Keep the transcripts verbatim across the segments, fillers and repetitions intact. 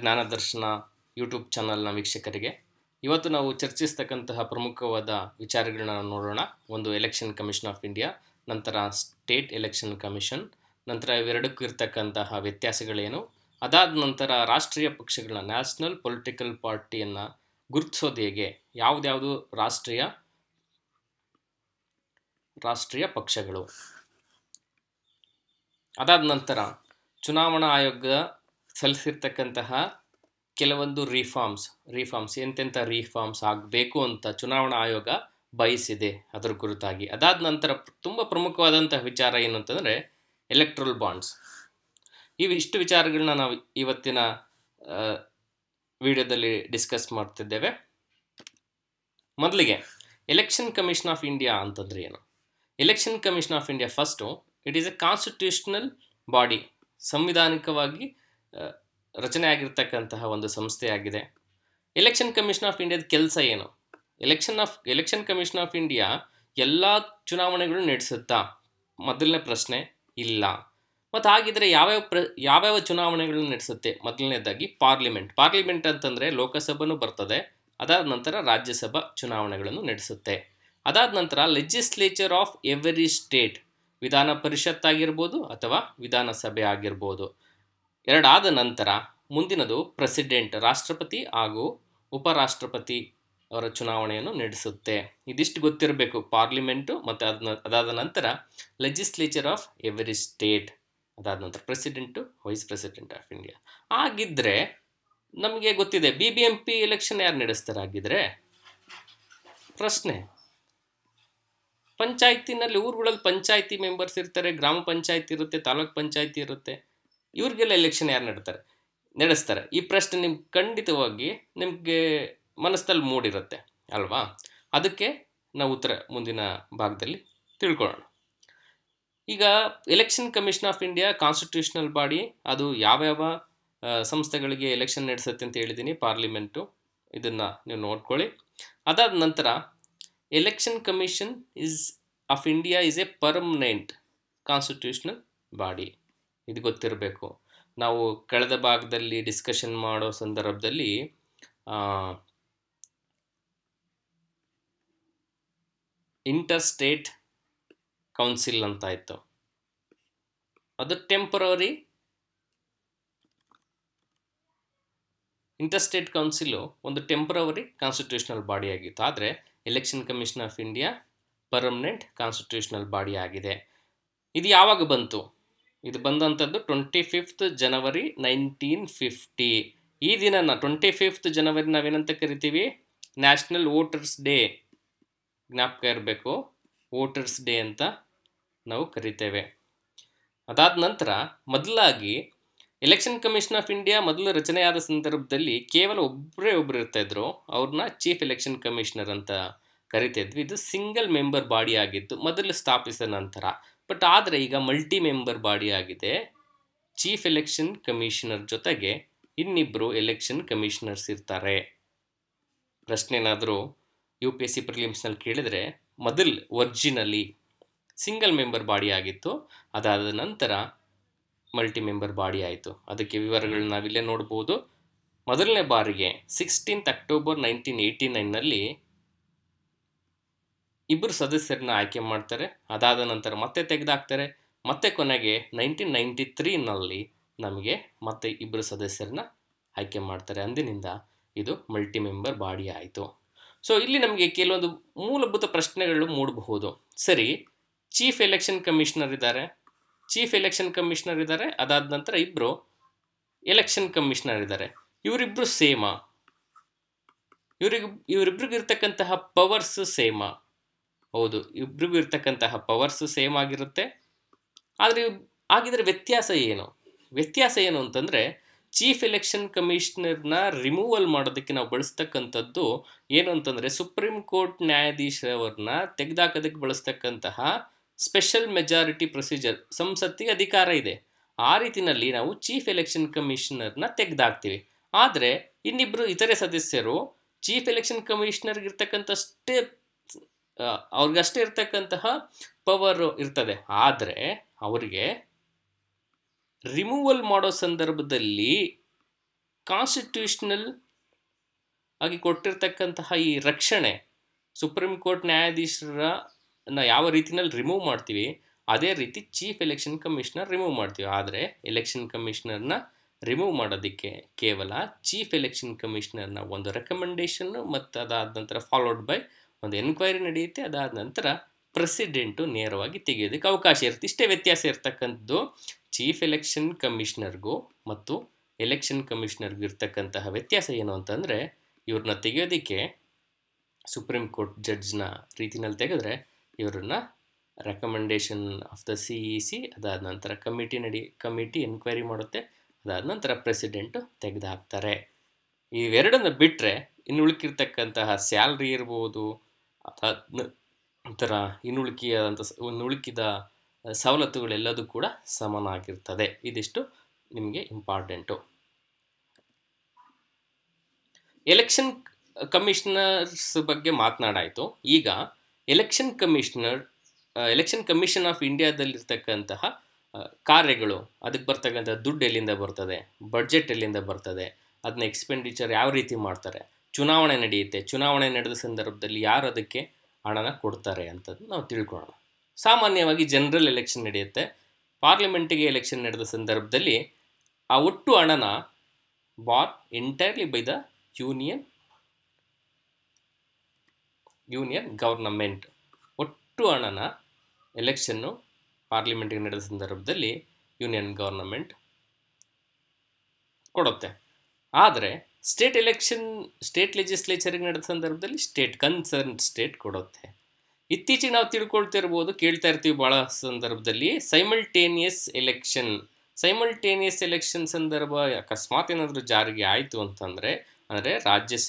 ಜ್ಞಾನ ದರ್ಶನ ಯೂಟ್ಯೂಬ್ ಚಾನಲ್ನ ವೀಕ್ಷಕರಿಗೆ ಇವತ್ತು ನಾವು ಚರ್ಚಿಸತಕ್ಕಂತಹ ಪ್ರಮುಖವಾದ ವಿಚಾರಗಳನ್ನು ನಾವು ನೋಡೋಣ. ಒಂದು ಎಲೆಕ್ಷನ್ ಕಮಿಷನ್ ಆಫ್ ಇಂಡಿಯಾ, ನಂತರ ಸ್ಟೇಟ್ ಎಲೆಕ್ಷನ್ ಕಮಿಷನ್, ನಂತರ ಇವೆರಡಕ್ಕೂ ಇರತಕ್ಕಂತಹ ವ್ಯತ್ಯಾಸಗಳೇನು, ಅದಾದ ನಂತರ ರಾಷ್ಟ್ರೀಯ ಪಕ್ಷಗಳನ್ನ ನ್ಯಾಷನಲ್ ಪೊಲಿಟಿಕಲ್ ಪಾರ್ಟಿಯನ್ನು ಗುರುತಿಸೋದು ಹೇಗೆ, ಯಾವುದ್ಯಾವುದು ರಾಷ್ಟ್ರೀಯ ರಾಷ್ಟ್ರೀಯ ಪಕ್ಷಗಳು, ಅದಾದ ನಂತರ ಚುನಾವಣಾ ಆಯೋಗದ ಸಲ್ಲಿಸಿರ್ತಕ್ಕಂತಹ ಕೆಲವೊಂದು ರಿಫಾರ್ಮ್ಸ್ ರಿಫಾರ್ಮ್ಸ್ ಎಂತೆಂಥ ರಿಫಾರ್ಮ್ಸ್ ಆಗಬೇಕು ಅಂತ ಚುನಾವಣಾ ಆಯೋಗ ಬಯಸಿದೆ ಅದರ ಕುರಿತಾಗಿ. ಅದಾದ ನಂತರ ತುಂಬ ಪ್ರಮುಖವಾದಂತಹ ವಿಚಾರ ಏನು ಅಂತಂದರೆ ಎಲೆಕ್ಟ್ರಲ್ ಬಾಂಡ್ಸ್. ಇವಿಷ್ಟು ವಿಚಾರಗಳನ್ನ ನಾವು ಇವತ್ತಿನ ವಿಡಿಯೋದಲ್ಲಿ ಡಿಸ್ಕಸ್ ಮಾಡ್ತಿದ್ದೇವೆ. ಮೊದಲಿಗೆ ಎಲೆಕ್ಷನ್ ಕಮಿಷನ್ ಆಫ್ ಇಂಡಿಯಾ ಅಂತಂದರೆ ಏನು? Election commission of India first it is a constitutional body, ಸಂವಿಧಾನಿಕವಾಗಿ ರಚನೆ ಆಗಿರ್ತಕ್ಕಂತಹ ಒಂದು ಸಂಸ್ಥೆಯಾಗಿದೆ. ಎಲೆಕ್ಷನ್ ಕಮಿಷನ್ ಆಫ್ ಇಂಡಿಯಾದ ಕೆಲಸ ಏನು? Election of election commission of India ಎಲ್ಲ ಚುನಾವಣೆಗಳು ನಡೆಸುತ್ತಾ? ಮೊದಲನೇ ಪ್ರಶ್ನೆ ಇಲ್ಲ. ಮತ್ತು ಹಾಗಿದ್ರೆ ಯಾವ್ಯಾವ ಪ್ರ ಯಾವ್ಯಾವ ಚುನಾವಣೆಗಳನ್ನ ನಡೆಸುತ್ತೆ? ಮೊದಲನೇದಾಗಿ ಪಾರ್ಲಿಮೆಂಟ್. ಪಾರ್ಲಿಮೆಂಟ್ ಅಂತಂದರೆ ಲೋಕಸಭೆನೂ ಬರ್ತದೆ, ಅದಾದ ನಂತರ ರಾಜ್ಯಸಭಾ ಚುನಾವಣೆಗಳನ್ನು ನಡೆಸುತ್ತೆ. ಅದಾದ ನಂತರ ಲೆಜಿಸ್ಲೇಚರ್ ಆಫ್ ಎವ್ರಿ ಸ್ಟೇಟ್, ವಿಧಾನ ಪರಿಷತ್ ಆಗಿರ್ಬೋದು ಅಥವಾ ವಿಧಾನಸಭೆ ಆಗಿರ್ಬೋದು. ಎರಡಾದ ನಂತರ ಮುಂದಿನದು ಪ್ರೆಸಿಡೆಂಟ್, ರಾಷ್ಟ್ರಪತಿ ಹಾಗೂ ಉಪರಾಷ್ಟ್ರಪತಿ ಅವರ ಚುನಾವಣೆಯನ್ನು ನಡೆಸುತ್ತೆ. ಇದಿಷ್ಟು ಗೊತ್ತಿರಬೇಕು, ಪಾರ್ಲಿಮೆಂಟು ಮತ್ತು ಅದನ್ನ ಅದಾದ ನಂತರ ಲೆಜಿಸ್ಲೇಚರ್ ಆಫ್ ಎವ್ರಿ ಸ್ಟೇಟ್, ಅದಾದ ನಂತರ president, vice president of India. ಆಗಿದ್ದರೆ ನಮಗೆ ಗೊತ್ತಿದೆ B B M P election ಯಾರು ನಡೆಸ್ತಾರೆ? ಆಗಿದ್ದರೆ ಪ್ರಶ್ನೆ, ಪಂಚಾಯತಿನಲ್ಲಿ ಊರುಗಳಲ್ಲಿ ಪಂಚಾಯತಿ ಮೆಂಬರ್ಸ್ ಇರ್ತಾರೆ, ಗ್ರಾಮ ಪಂಚಾಯತಿ ಇರುತ್ತೆ, ತಾಲೂಕು ಪಂಚಾಯತಿ ಇರುತ್ತೆ, ಇವ್ರಿಗೆಲ್ಲ ಎಲೆಕ್ಷನ್ ಯಾರು ನಡ್ತಾರೆ ನಡೆಸ್ತಾರೆ? ಈ ಪ್ರಶ್ನೆ ನಿಮ್ಗೆ ಖಂಡಿತವಾಗಿ ನಿಮಗೆ ಮನಸ್ಸಲ್ಲಿ ಮೂಡಿರುತ್ತೆ ಅಲ್ವಾ? ಅದಕ್ಕೆ ನಾವು ಉತ್ತರ ಮುಂದಿನ ಭಾಗದಲ್ಲಿ ತಿಳ್ಕೊಳ್ಳೋಣ. ಈಗ election commission of India constitutional body, ಅದು ಯಾವ್ಯಾವ ಸಂಸ್ಥೆಗಳಿಗೆ ಎಲೆಕ್ಷನ್ ನಡೆಸುತ್ತೆ ಅಂತ ಹೇಳಿದ್ದೀನಿ, ಪಾರ್ಲಿಮೆಂಟು, ಇದನ್ನು ನೀವು ನೋಡ್ಕೊಳ್ಳಿ. ಅದಾದ ನಂತರ election commission is of India is a permanent constitutional body, ಇದು ಗೊತ್ತಿರಬೇಕು. ನಾವು ಕಳೆದ ಭಾಗದಲ್ಲಿ ಡಿಸ್ಕಷನ್ ಮಾಡೋ ಸಂದರ್ಭದಲ್ಲಿ ಇಂಟರ್ ಸ್ಟೇಟ್ ಕೌನ್ಸಿಲ್ ಅಂತ ಇತ್ತು, ಅದು ಟೆಂಪರರಿ. ಇಂಟರ್ ಸ್ಟೇಟ್ ಕೌನ್ಸಿಲು ಒಂದು ಟೆಂಪರರಿ ಕಾನ್ಸ್ಟಿಟ್ಯೂಷನಲ್ ಬಾಡಿ ಆಗಿತ್ತು. ಆದರೆ election commission of India permanent constitutional body ಆಗಿದೆ. ಇದು ಯಾವಾಗ ಬಂತು? ಇದು ಬಂದಂಥದ್ದು twenty fifth January nineteen fifty. ಈ ದಿನನ ಟ್ವೆಂಟಿ ಫಿಫ್ತ್ ಜನವರಿ ನಾವೇನಂತ ಕರಿತೀವಿ? ನ್ಯಾಷನಲ್ ವೋಟರ್ಸ್ ಡೇ, ಜ್ಞಾಪಕ ಇರಬೇಕು, ವೋಟರ್ಸ್ ಡೇ ಅಂತ ನಾವು ಕರಿತೇವೆ. ಅದಾದ ನಂತರ ಮೊದಲಾಗಿ ಎಲೆಕ್ಷನ್ ಕಮಿಷನ್ ಆಫ್ ಇಂಡಿಯಾ ಮೊದಲು ರಚನೆಯಾದ ಸಂದರ್ಭದಲ್ಲಿ ಕೇವಲ ಒಬ್ಬರೇ ಒಬ್ಬರು ಇರ್ತಾಯಿದ್ರು, ಅವ್ರನ್ನ ಚೀಫ್ ಎಲೆಕ್ಷನ್ ಕಮಿಷನರ್ ಅಂತ ಕರಿತಿದ್ವಿ. ಇದು ಸಿಂಗಲ್ ಮೆಂಬರ್ ಬಾಡಿ ಆಗಿತ್ತು ಮೊದಲು ಸ್ಥಾಪಿಸಿದ ನಂತರ. ಬಟ್ ಆದರೆ ಈಗ ಮಲ್ಟಿ ಮೆಂಬರ್ ಬಾಡಿ ಆಗಿದೆ. ಚೀಫ್ ಎಲೆಕ್ಷನ್ ಕಮಿಷನರ್ ಜೊತೆಗೆ ಇನ್ನಿಬ್ಬರು ಎಲೆಕ್ಷನ್ ಕಮಿಷನರ್ಸ್ ಇರ್ತಾರೆ. ಪ್ರಶ್ನೆ ಏನಾದರೂ ಯು ಪಿ ಎಸ್ ಸಿ ಪ್ರಿಲಿಮ್ಸ್ನಲ್ಲಿ ಕೇಳಿದರೆ, ಮೊದಲು ಒರ್ಜಿನಲಿ ಸಿಂಗಲ್ ಮೆಂಬರ್ ಬಾಡಿ ಆಗಿತ್ತು, ಅದಾದ ನಂತರ ಮಲ್ಟಿ ಮೆಂಬರ್ ಬಾಡಿ ಆಯಿತು. ಅದಕ್ಕೆ ವಿವರಗಳನ್ನ ನಾವಿಲ್ಲೇ ನೋಡ್ಬೋದು. ಮೊದಲನೇ ಬಾರಿಗೆ ಸಿಕ್ಸ್ಟೀನ್ತ್ ಅಕ್ಟೋಬರ್ ನೈನ್ಟೀನ್ ಏಯ್ಟಿ ನೈನ್ನಲ್ಲಿ ಇಬ್ಬರು ಸದಸ್ಯರನ್ನ ಆಯ್ಕೆ ಮಾಡ್ತಾರೆ, ಅದಾದ ನಂತರ ಮತ್ತೆ ತೆಗೆದಾಕ್ತಾರೆ, ಮತ್ತೆ ಕೊನೆಗೆ ನೈನ್ಟೀನ್ ನೈಂಟಿ ತ್ರೀನಲ್ಲಿ ನಮಗೆ ಮತ್ತೆ ಇಬ್ಬರು ಸದಸ್ಯರನ್ನ ಆಯ್ಕೆ ಮಾಡ್ತಾರೆ. ಅಂದಿನಿಂದ ಇದು ಮಲ್ಟಿ ಮೆಂಬರ್ ಬಾಡಿ ಆಯಿತು. ಸೊ ಇಲ್ಲಿ ನಮಗೆ ಕೆಲವೊಂದು ಮೂಲಭೂತ ಪ್ರಶ್ನೆಗಳು ಮೂಡಬಹುದು. ಸರಿ, ಚೀಫ್ ಎಲೆಕ್ಷನ್ ಕಮಿಷನರ್ ಇದ್ದಾರೆ ಚೀಫ್ ಎಲೆಕ್ಷನ್ ಕಮಿಷನರ್ ಇದ್ದಾರೆ ಅದಾದ ನಂತರ ಇಬ್ಬರು ಎಲೆಕ್ಷನ್ ಕಮಿಷನರ್ ಇದ್ದಾರೆ. ಇವರಿಬ್ಬರು ಸೇಮಾ? ಇವರಿಗ ಇವರಿಬ್ರಿಗೂ ಇರ್ತಕ್ಕಂತಹ ಪವರ್ಸ್ ಸೇಮಾ? ಹೌದು, ಇಬ್ಬರಿಗೂ ಇರ್ತಕ್ಕಂತಹ ಪವರ್ಸು ಸೇಮ್ ಆಗಿರುತ್ತೆ. ಆದರೆ ಆಗಿದ್ರೆ ವ್ಯತ್ಯಾಸ ಏನು? ವ್ಯತ್ಯಾಸ ಏನು ಅಂತಂದರೆ, ಚೀಫ್ ಎಲೆಕ್ಷನ್ ಕಮಿಷನರ್ನ ರಿಮೂವಲ್ ಮಾಡೋದಕ್ಕೆ ನಾವು ಬಳಸ್ತಕ್ಕಂಥದ್ದು ಏನು ಅಂತಂದರೆ, ಸುಪ್ರೀಂ ಕೋರ್ಟ್ ನ್ಯಾಯಾಧೀಶರವ್ರನ್ನ ತೆಗೆದಾಕೋದಕ್ಕೆ ಬಳಸ್ತಕ್ಕಂತಹ ಸ್ಪೆಷಲ್ ಮೆಜಾರಿಟಿ ಪ್ರೊಸೀಜರ್, ಸಂಸತ್ತಿಗೆ ಅಧಿಕಾರ ಇದೆ. ಆ ರೀತಿಯಲ್ಲಿ ನಾವು ಚೀಫ್ ಎಲೆಕ್ಷನ್ ಕಮಿಷನರ್ನ ತೆಗೆದಾಕ್ತೀವಿ. ಆದರೆ ಇನ್ನಿಬ್ಬರು ಇತರೆ ಸದಸ್ಯರು ಚೀಫ್ ಎಲೆಕ್ಷನ್ ಕಮಿಷನರ್ಗೆ ಇರ್ತಕ್ಕಂಥ ಸ್ಟೆಪ್ ಅವ್ರಿಗಷ್ಟೇ ಇರ್ತಕ್ಕಂತಹ ಪವರು ಇರ್ತದೆ. ಆದರೆ ಅವರಿಗೆ ರಿಮೂವಲ್ ಮಾಡೋ ಸಂದರ್ಭದಲ್ಲಿ ಕಾನ್ಸ್ಟಿಟ್ಯೂಷನಲ್ ಆಗಿ ಕೊಟ್ಟಿರ್ತಕ್ಕಂತಹ ಈ ರಕ್ಷಣೆ ಸುಪ್ರೀಂ ಕೋರ್ಟ್ ನ್ಯಾಯಾಧೀಶರನ್ನ ಯಾವ ರೀತಿಯಲ್ಲಿ ರಿಮೂವ್ ಮಾಡ್ತೀವಿ ಅದೇ ರೀತಿ ಚೀಫ್ ಎಲೆಕ್ಷನ್ ಕಮಿಷನರ್ ರಿಮೂವ್ ಮಾಡ್ತೀವಿ. ಆದರೆ ಎಲೆಕ್ಷನ್ ಕಮಿಷನರ್ನ ರಿಮೂವ್ ಮಾಡೋದಕ್ಕೆ ಕೇವಲ ಚೀಫ್ ಎಲೆಕ್ಷನ್ ಕಮಿಷನರ್ನ ಒಂದು ರೆಕಮೆಂಡೇಷನ್ನು ಮತ್ತು ಅದಾದ ನಂತರ ಫಾಲೋಡ್ ಬೈ ಒಂದು ಎನ್ಕ್ವೈರಿ ನಡೆಯುತ್ತೆ. ಅದಾದ ನಂತರ ಪ್ರೆಸಿಡೆಂಟು ನೇರವಾಗಿ ತೆಗೆಯೋದಕ್ಕೆ ಅವಕಾಶ ಇರುತ್ತೆ. ಇಷ್ಟೇ ವ್ಯತ್ಯಾಸ ಇರ್ತಕ್ಕಂಥದ್ದು ಚೀಫ್ ಎಲೆಕ್ಷನ್ ಕಮಿಷನರ್ಗೂ ಮತ್ತು ಎಲೆಕ್ಷನ್ ಕಮಿಷನರ್ಗೂ ಇರ್ತಕ್ಕಂತಹ ವ್ಯತ್ಯಾಸ ಏನು ಅಂತಂದರೆ ಇವ್ರನ್ನ ತೆಗೆಯೋದಕ್ಕೆ ಸುಪ್ರೀಂ ಕೋರ್ಟ್ ಜಡ್ಜ್ನ ರೀತಿಯಲ್ಲಿ ತೆಗೆದ್ರೆ ಇವ್ರನ್ನ recommendation of the C E C ಅದಾದ ನಂತರ ಕಮಿಟಿ ನಡಿ ಕಮಿಟಿ ಎನ್ಕ್ವೈರಿ ಮಾಡುತ್ತೆ. ಅದಾದ ನಂತರ ಪ್ರೆಸಿಡೆಂಟು ತೆಗೆದು ಹಾಕ್ತಾರೆ. ಇವೆರಡನ್ನು ಬಿಟ್ಟರೆ ಇನ್ನು ಉಳುಕಿರ್ತಕ್ಕಂತಹ ಸ್ಯಾಲ್ರಿ ಇರ್ಬೋದು ಅದಾದ ನಂತರ ಇನ್ನುಳುಕಿಯಾದಂಥ ಇನ್ನುಳುಕಿದ ಸವಲತ್ತುಗಳೆಲ್ಲದೂ ಕೂಡ ಸಮನಾಗಿರ್ತದೆ. ಇದಿಷ್ಟು ನಿಮಗೆ ಇಂಪಾರ್ಟೆಂಟು. ಎಲೆಕ್ಷನ್ ಕಮಿಷನರ್ಸ್ ಬಗ್ಗೆ ಮಾತನಾಡಾಯಿತು. ಈಗ election commissioner election commission of ಇಂಡಿಯಾದಲ್ಲಿರ್ತಕ್ಕಂತಹ ಕಾರ್ಯಗಳು, ಅದಕ್ಕೆ ಬರ್ತಕ್ಕಂಥ ದುಡ್ಡು ಎಲ್ಲಿಂದ ಬರ್ತದೆ, ಬಡ್ಜೆಟ್ ಎಲ್ಲಿಂದ ಬರ್ತದೆ, ಅದನ್ನ ಎಕ್ಸ್ಪೆಂಡಿಚರ್ ಯಾವ ರೀತಿ ಮಾಡ್ತಾರೆ, ಚುನಾವಣೆ ನಡೆಯುತ್ತೆ, ಚುನಾವಣೆ ನಡೆದ ಸಂದರ್ಭದಲ್ಲಿ ಯಾರು ಅದಕ್ಕೆ ಹಣನ ಕೊಡ್ತಾರೆ ಅಂತದ್ದು ನಾವು ತಿಳ್ಕೊಳ್ಳೋಣ. ಸಾಮಾನ್ಯವಾಗಿ ಜನರಲ್ ಎಲೆಕ್ಷನ್ ನಡೆಯುತ್ತೆ. ಪಾರ್ಲಿಮೆಂಟಿಗೆ ಎಲೆಕ್ಷನ್ ನಡೆದ ಸಂದರ್ಭದಲ್ಲಿ ಆ ಒಟ್ಟು ಹಣನ borne entirely by the union union government. ಒಟ್ಟು ಹಣನ ಎಲೆಕ್ಷನ್ನು ಪಾರ್ಲಿಮೆಂಟಿಗೆ ನಡೆದ ಸಂದರ್ಭದಲ್ಲಿ ಯೂನಿಯನ್ ಗವರ್ನಮೆಂಟ್ ಕೊಡುತ್ತೆ. ಆದರೆ ಸ್ಟೇಟ್ ಎಲೆಕ್ಷನ್ ಸ್ಟೇಟ್ ಲೆಜಿಸ್ಲೇಚರಿಗೆ ನಡೆದ ಸಂದರ್ಭದಲ್ಲಿ ಸ್ಟೇಟ್ ಕನ್ಸರ್ನ್ ಸ್ಟೇಟ್ ಕೊಡುತ್ತೆ. ಇತ್ತೀಚೆಗೆ ನಾವು ತಿಳ್ಕೊಳ್ತಿರ್ಬೋದು, ಕೇಳ್ತಾ ಇರ್ತೀವಿ ಭಾಳ ಸಂದರ್ಭದಲ್ಲಿ ಸೈಮಲ್ಟೇನಿಯಸ್ ಎಲೆಕ್ಷನ್. ಸೈಮಲ್ಟೇನಿಯಸ್ ಎಲೆಕ್ಷನ್ ಸಂದರ್ಭ ಅಕಸ್ಮಾತ್ ಏನಾದರೂ ಜಾರಿಗೆ ಆಯಿತು ಅಂತಂದರೆ ಅಂದರೆ ರಾಜ್ಯ ಸ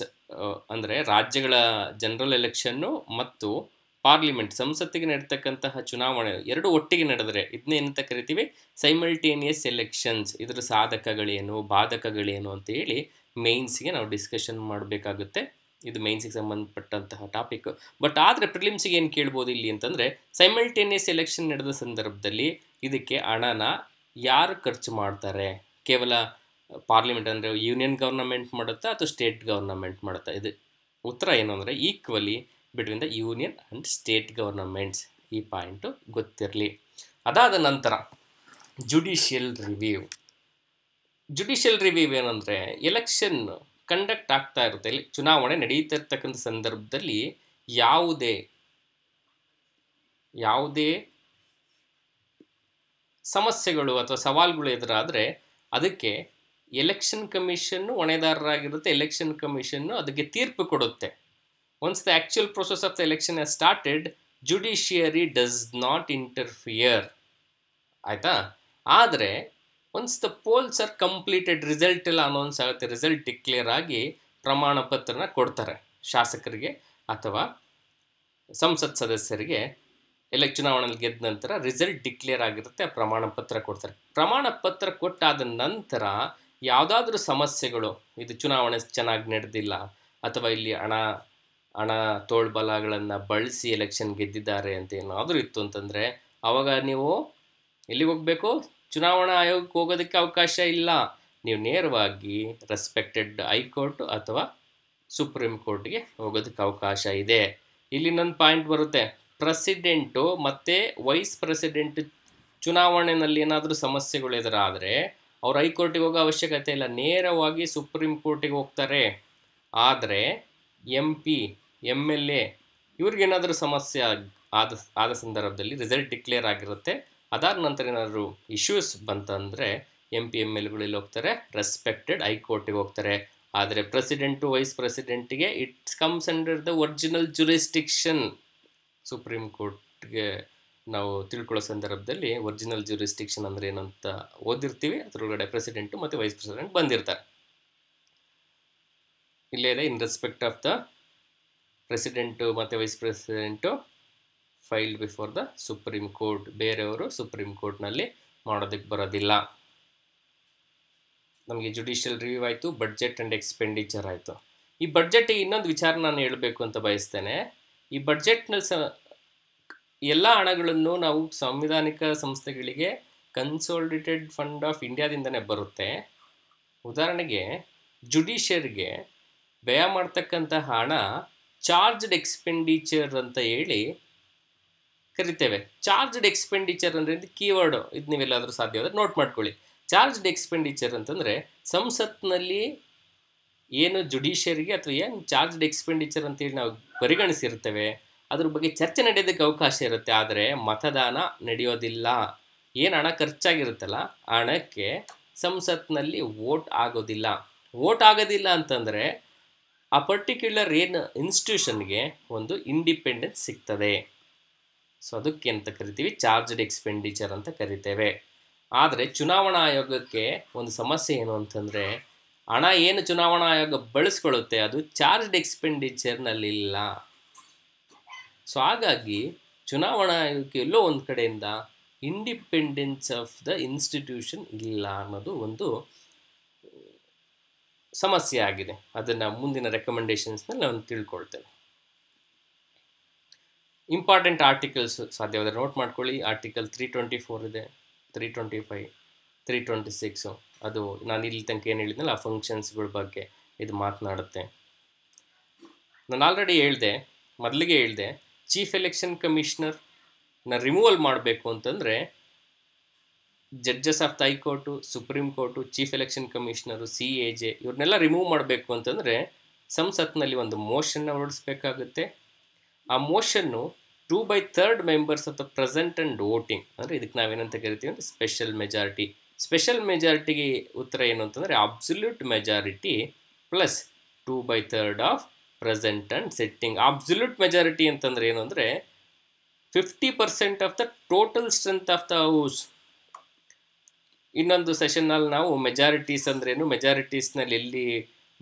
ಅಂದರೆ ರಾಜ್ಯಗಳ ಜನರಲ್ ಎಲೆಕ್ಷನ್ನು ಮತ್ತು ಪಾರ್ಲಿಮೆಂಟ್ ಸಂಸತ್ತಿಗೆ ನಡೆತಕ್ಕಂತಹ ಚುನಾವಣೆ ಎರಡು ಒಟ್ಟಿಗೆ ನಡೆದರೆ ಇದನ್ನೇ ಏನಂತ ಕರಿತೀವಿ, ಸೈಮಲ್ಟೇನಿಯಸ್ ಎಲೆಕ್ಷನ್ಸ್. ಇದರ ಸಾಧಕಗಳೇನು ಬಾಧಕಗಳೇನು ಅಂತೇಳಿ ಮೇನ್ಸ್ಗೆ ನಾವು ಡಿಸ್ಕಷನ್ ಮಾಡಬೇಕಾಗುತ್ತೆ. ಇದು ಮೇನ್ಸಿಗೆ ಸಂಬಂಧಪಟ್ಟಂತಹ ಟಾಪಿಕ್. ಬಟ್ ಆದರೆ ಪ್ರಿಲಿಮ್ಸಿಗೆ ಏನು ಕೇಳ್ಬೋದು ಇಲ್ಲಿ ಅಂತಂದರೆ ಸೈಮಲ್ಟೇನಿಯಸ್ ಎಲೆಕ್ಷನ್ ನಡೆದ ಸಂದರ್ಭದಲ್ಲಿ ಇದಕ್ಕೆ ಹಣನ ಯಾರು ಖರ್ಚು ಮಾಡ್ತಾರೆ, ಕೇವಲ ಪಾರ್ಲಿಮೆಂಟ್ ಅಂದರೆ ಯೂನಿಯನ್ ಗವರ್ನಮೆಂಟ್ ಮಾಡುತ್ತಾ ಅಥವಾ ಸ್ಟೇಟ್ ಗವರ್ನಮೆಂಟ್ ಮಾಡುತ್ತಾ? ಇದು ಉತ್ತರ ಏನು ಅಂದರೆ equally between the union and state governments. ಈ ಪಾಯಿಂಟು ಗೊತ್ತಿರಲಿ. ಅದಾದ ನಂತರ ಜುಡಿಷಿಯಲ್ ರಿವ್ಯೂ. ಜುಡಿಷಿಯಲ್ ರಿವ್ಯೂ ಏನಂದರೆ ಎಲೆಕ್ಷನ್ ಕಂಡಕ್ಟ್ ಆಗ್ತಾ ಇರುತ್ತೆ, ಚುನಾವಣೆ ನಡೀತಾ ಇರ್ತಕ್ಕಂಥ ಸಂದರ್ಭದಲ್ಲಿ ಯಾವುದೇ ಯಾವುದೇ ಸಮಸ್ಯೆಗಳು ಅಥವಾ ಸವಾಲುಗಳು ಎದುರಾದರೆ ಅದಕ್ಕೆ ಎಲೆಕ್ಷನ್ ಕಮಿಷನ್ನು ಹೊಣೆದಾರರಾಗಿರುತ್ತೆ. ಎಲೆಕ್ಷನ್ ಕಮಿಷನ್ನು ಅದಕ್ಕೆ ತೀರ್ಪು ಕೊಡುತ್ತೆ. Once the actual process of the election has started judiciary does not interfere. ಆಯಿತಾ? ಆದರೆ once the polls are completed, result ಎಲ್ಲ ಅನೌನ್ಸ್ ಆಗುತ್ತೆ, ರಿಸಲ್ಟ್ ಡಿಕ್ಲೇರ್ ಆಗಿ ಪ್ರಮಾಣ ಪತ್ರನ ಕೊಡ್ತಾರೆ ಶಾಸಕರಿಗೆ ಅಥವಾ ಸಂಸತ್ ಸದಸ್ಯರಿಗೆ. ಎಲ್ಲ ಚುನಾವಣೆಯಲ್ಲಿ ಗೆದ್ದ ನಂತರ ರಿಸಲ್ಟ್ ಡಿಕ್ಲೇರ್ ಆಗಿರುತ್ತೆ, ಆ ಪ್ರಮಾಣ ಪತ್ರ ಕೊಡ್ತಾರೆ. ಪ್ರಮಾಣ ಪತ್ರ ಕೊಟ್ಟಾದ ನಂತರ ಯಾವುದಾದ್ರೂ ಸಮಸ್ಯೆಗಳು, ಇದು ಚುನಾವಣೆ ಚೆನ್ನಾಗಿ ನಡೆದಿಲ್ಲ ಅಥವಾ ಇಲ್ಲಿ ಹಣ ಹಣ ತೋಳ್ಬಲಗಳನ್ನು ಬಳಸಿ ಎಲೆಕ್ಷನ್ ಗೆದ್ದಿದ್ದಾರೆ ಅಂತ ಏನಾದರೂ ಇತ್ತು ಅಂತಂದರೆ ಆವಾಗ ನೀವು ಎಲ್ಲಿಗೆ ಹೋಗಬೇಕು? ಚುನಾವಣಾ ಆಯೋಗಕ್ಕೆ ಹೋಗೋದಕ್ಕೆ ಅವಕಾಶ ಇಲ್ಲ. ನೀವು ನೇರವಾಗಿ ರೆಸ್ಪೆಕ್ಟೆಡ್ ಹೈಕೋರ್ಟ್ ಅಥವಾ ಸುಪ್ರೀಂ ಕೋರ್ಟ್ಗೆ ಹೋಗೋದಕ್ಕೆ ಅವಕಾಶ ಇದೆ. ಇಲ್ಲಿ ಇನ್ನೊಂದು ಪಾಯಿಂಟ್ ಬರುತ್ತೆ, ಪ್ರೆಸಿಡೆಂಟು ಮತ್ತು ವೈಸ್ ಪ್ರೆಸಿಡೆಂಟ್ ಚುನಾವಣೆಯಲ್ಲಿ ಏನಾದರೂ ಸಮಸ್ಯೆಗಳು ಎದುರಾದರೆ ಅವ್ರು ಹೈಕೋರ್ಟಿಗೆ ಹೋಗೋ ಅವಶ್ಯಕತೆ ಇಲ್ಲ, ನೇರವಾಗಿ ಸುಪ್ರೀಂ ಕೋರ್ಟಿಗೆ ಹೋಗ್ತಾರೆ. ಆದರೆ M P M L A ಇವ್ರಿಗೇನಾದರೂ ಸಮಸ್ಯೆ ಆದ ಆದ ಸಂದರ್ಭದಲ್ಲಿ ರಿಸಲ್ಟ್ ಡಿಕ್ಲೇರ್ ಆಗಿರುತ್ತೆ, ಅದಾದ ನಂತರ ಏನಾದರೂ ಇಶ್ಯೂಸ್ ಬಂತಂದರೆ ಎಂ ಪಿ ಎಮ್ ಎಲ್ಗಳಲ್ಲಿ ಹೋಗ್ತಾರೆ, ರೆಸ್ಪೆಕ್ಟೆಡ್ ಹೈಕೋರ್ಟಿಗೆ ಹೋಗ್ತಾರೆ. ಆದರೆ ಪ್ರೆಸಿಡೆಂಟು ವೈಸ್ ಪ್ರೆಸಿಡೆಂಟಿಗೆ it's comes under the original jurisdiction. Supreme ಕೋರ್ಟ್ಗೆ ನಾವು ತಿಳ್ಕೊಳ್ಳೋ ಸಂದರ್ಭದಲ್ಲಿ ಒರಿಜಿನಲ್ ಜುರಿಸ್ಟಿಕ್ಷನ್ ಅಂದರೆ ಏನಂತ ಓದಿರ್ತೀವಿ, ಅದರೊಳಗಡೆ ಪ್ರೆಸಿಡೆಂಟು ಮತ್ತು ವೈಸ್ ಪ್ರೆಸಿಡೆಂಟ್ ಬಂದಿರ್ತಾರೆ. ಇಲ್ಲೇ ಇದೆ, in respect of the president ಮತ್ತು vice president filed before the supreme court. ಬೇರೆಯವರು ಸುಪ್ರೀಂ ಕೋರ್ಟ್ನಲ್ಲಿ ಮಾಡೋದಕ್ಕೆ ಬರೋದಿಲ್ಲ. ನಮಗೆ ಜುಡಿಷಿಯಲ್ ರಿವ್ಯೂ ಆಯಿತು, ಬಡ್ಜೆಟ್ ಆ್ಯಂಡ್ ಎಕ್ಸ್ಪೆಂಡಿಚರ್ ಆಯಿತು. ಈ ಬಡ್ಜೆಟಿಗೆ ಇನ್ನೊಂದು ವಿಚಾರ ನಾನು ಹೇಳಬೇಕು ಅಂತ ಬಯಸ್ತೇನೆ. ಈ ಬಡ್ಜೆಟ್ನಲ್ಲಿ ಸ ಎಲ್ಲ ಹಣಗಳನ್ನು ನಾವು ಸಾಂವಿಧಾನಿಕ ಸಂಸ್ಥೆಗಳಿಗೆ ಕನ್ಸೋಲ್ಡೇಟೆಡ್ ಫಂಡ್ ಆಫ್ ಇಂಡಿಯಾದಿಂದನೇ ಬರುತ್ತೆ. ಉದಾಹರಣೆಗೆ ಜುಡಿಷಿಯರಿಗೆ ವ್ಯಯ ಮಾಡತಕ್ಕಂತ ಹಣ ಚಾರ್ಜ್ಡ್ ಎಕ್ಸ್ಪೆಂಡಿಚರ್ ಅಂತ ಹೇಳಿ ಕರೀತೇವೆ. ಚಾರ್ಜ್ಡ್ ಎಕ್ಸ್ಪೆಂಡಿಚರ್ ಅಂದ್ರೆ ಇದು ಕೀವರ್ಡ್, ಇದು ನೀವೆಲ್ಲಾದರೂ ಸಾಧ್ಯವಾದರೆ ನೋಟ್ ಮಾಡ್ಕೊಳ್ಳಿ. ಚಾರ್ಜ್ಡ್ ಎಕ್ಸ್ಪೆಂಡಿಚರ್ ಅಂತಂದರೆ ಸಂಸತ್ನಲ್ಲಿ ಏನು ಜುಡಿಷಿಯರಿಗೆ ಅಥವಾ ಏನು ಚಾರ್ಜ್ಡ್ ಎಕ್ಸ್ಪೆಂಡಿಚರ್ ಅಂತೇಳಿ ನಾವು ಪರಿಗಣಿಸಿರ್ತೇವೆ, ಅದ್ರ ಬಗ್ಗೆ ಚರ್ಚೆ ನಡೆಯೋದಕ್ಕೆ ಅವಕಾಶ ಇರುತ್ತೆ. ಆದರೆ ಮತದಾನ ನಡೆಯೋದಿಲ್ಲ. ಏನು ಹಣ ಖರ್ಚಾಗಿರುತ್ತಲ್ಲ ಆ ಹಣಕ್ಕೆ ಸಂಸತ್ನಲ್ಲಿ ವೋಟ್ ಆಗೋದಿಲ್ಲ. ವೋಟ್ ಆಗೋದಿಲ್ಲ ಅಂತಂದರೆ ಆ ಪರ್ಟಿಕ್ಯುಲರ್ ಏನು ಇನ್ಸ್ಟಿಟ್ಯೂಷನ್ಗೆ ಒಂದು ಇಂಡಿಪೆಂಡೆನ್ಸ್ ಸಿಗ್ತದೆ. ಸೊ ಅದಕ್ಕೆ ಅಂತ ಕರಿತೀವಿ ಚಾರ್ಜ್ಡ್ ಎಕ್ಸ್ಪೆಂಡಿಚರ್ ಅಂತ ಕರಿತೇವೆ. ಆದರೆ ಚುನಾವಣಾ ಆಯೋಗಕ್ಕೆ ಒಂದು ಸಮಸ್ಯೆ ಏನು ಅಂತಂದರೆ ಹಣ ಏನು ಚುನಾವಣಾ ಆಯೋಗ ಬಳಸ್ಕೊಳ್ಳುತ್ತೆ ಅದು ಚಾರ್ಜ್ಡ್ ಎಕ್ಸ್ಪೆಂಡಿಚರ್ನಲ್ಲಿಲ್ಲ. ಸೊ ಹಾಗಾಗಿ ಚುನಾವಣಾ ಆಯೋಗಕ್ಕೆ ಎಲ್ಲೋ ಒಂದು ಕಡೆಯಿಂದ ಇಂಡಿಪೆಂಡೆನ್ಸ್ ಆಫ್ ದ ಇನ್ಸ್ಟಿಟ್ಯೂಷನ್ ಇಲ್ಲ ಅನ್ನೋದು ಒಂದು ಸಮಸ್ಯೆ ಆಗಿದೆ. ಅದನ್ನು ಮುಂದಿನ ರೆಕಮೆಂಡೇಷನ್ಸ್ನಲ್ಲಿ ನಾವು ತಿಳ್ಕೊಳ್ತೇವೆ. ಇಂಪಾರ್ಟೆಂಟ್ ಆರ್ಟಿಕಲ್ಸ್ ಸಾಧ್ಯವಾದರೆ ನೋಟ್ ಮಾಡ್ಕೊಳ್ಳಿ. ಆರ್ಟಿಕಲ್ ತ್ರೀ ಟ್ವೆಂಟಿ ಫೋರ್ ಇದೆ, three twenty five, three twenty six, ಅದು ನಾನು ಇಲ್ಲಿ ತನಕ ಏನು ಹೇಳಿದ್ನಲ್ಲ ಆ ಫಂಕ್ಷನ್ಸ್ಗಳ ಬಗ್ಗೆ ಇದು ಮಾತನಾಡುತ್ತೆ. ನಾನು ಆಲ್ರೆಡಿ ಹೇಳಿದೆ, ಮೊದಲಿಗೆ ಹೇಳಿದೆ, ಚೀಫ್ ಎಲೆಕ್ಷನ್ ಕಮಿಷನರ್ನ ರಿಮೂವಲ್ ಮಾಡಬೇಕು ಅಂತಂದರೆ judges of the high court, supreme court, chief election commissioner, C A G ಇವ್ರನ್ನೆಲ್ಲ ರಿಮೂವ್ ಮಾಡಬೇಕು ಅಂತಂದರೆ ಸಂಸತ್ನಲ್ಲಿ ಒಂದು ಮೋಷನ್ನ ಹೊರಡಿಸ್ಬೇಕಾಗುತ್ತೆ. ಆ ಮೋಷನ್ನು two by third members of the present and voting, ಅಂದರೆ ಇದಕ್ಕೆ ನಾವೇನಂತ ಕರಿತೀವಿ ಅಂದರೆ ಸ್ಪೆಷಲ್ ಮೆಜಾರಿಟಿ. ಸ್ಪೆಷಲ್ ಮೆಜಾರಿಟಿಗೆ ಉತ್ತರ ಏನು ಅಂತಂದರೆ absolute majority plus two by third of present and setting. Absolute majority ಅಂತಂದರೆ ಏನು ಅಂದರೆ fifty percent of the total strength of the house. ಇನ್ನೊಂದು ಸೆಷನ್ನಲ್ಲಿ ನಾವು ಮೆಜಾರಿಟೀಸ್ ಅಂದ್ರೇನು, ಮೆಜಾರಿಟೀಸ್ನಲ್ಲಿ ಎಲ್ಲಿ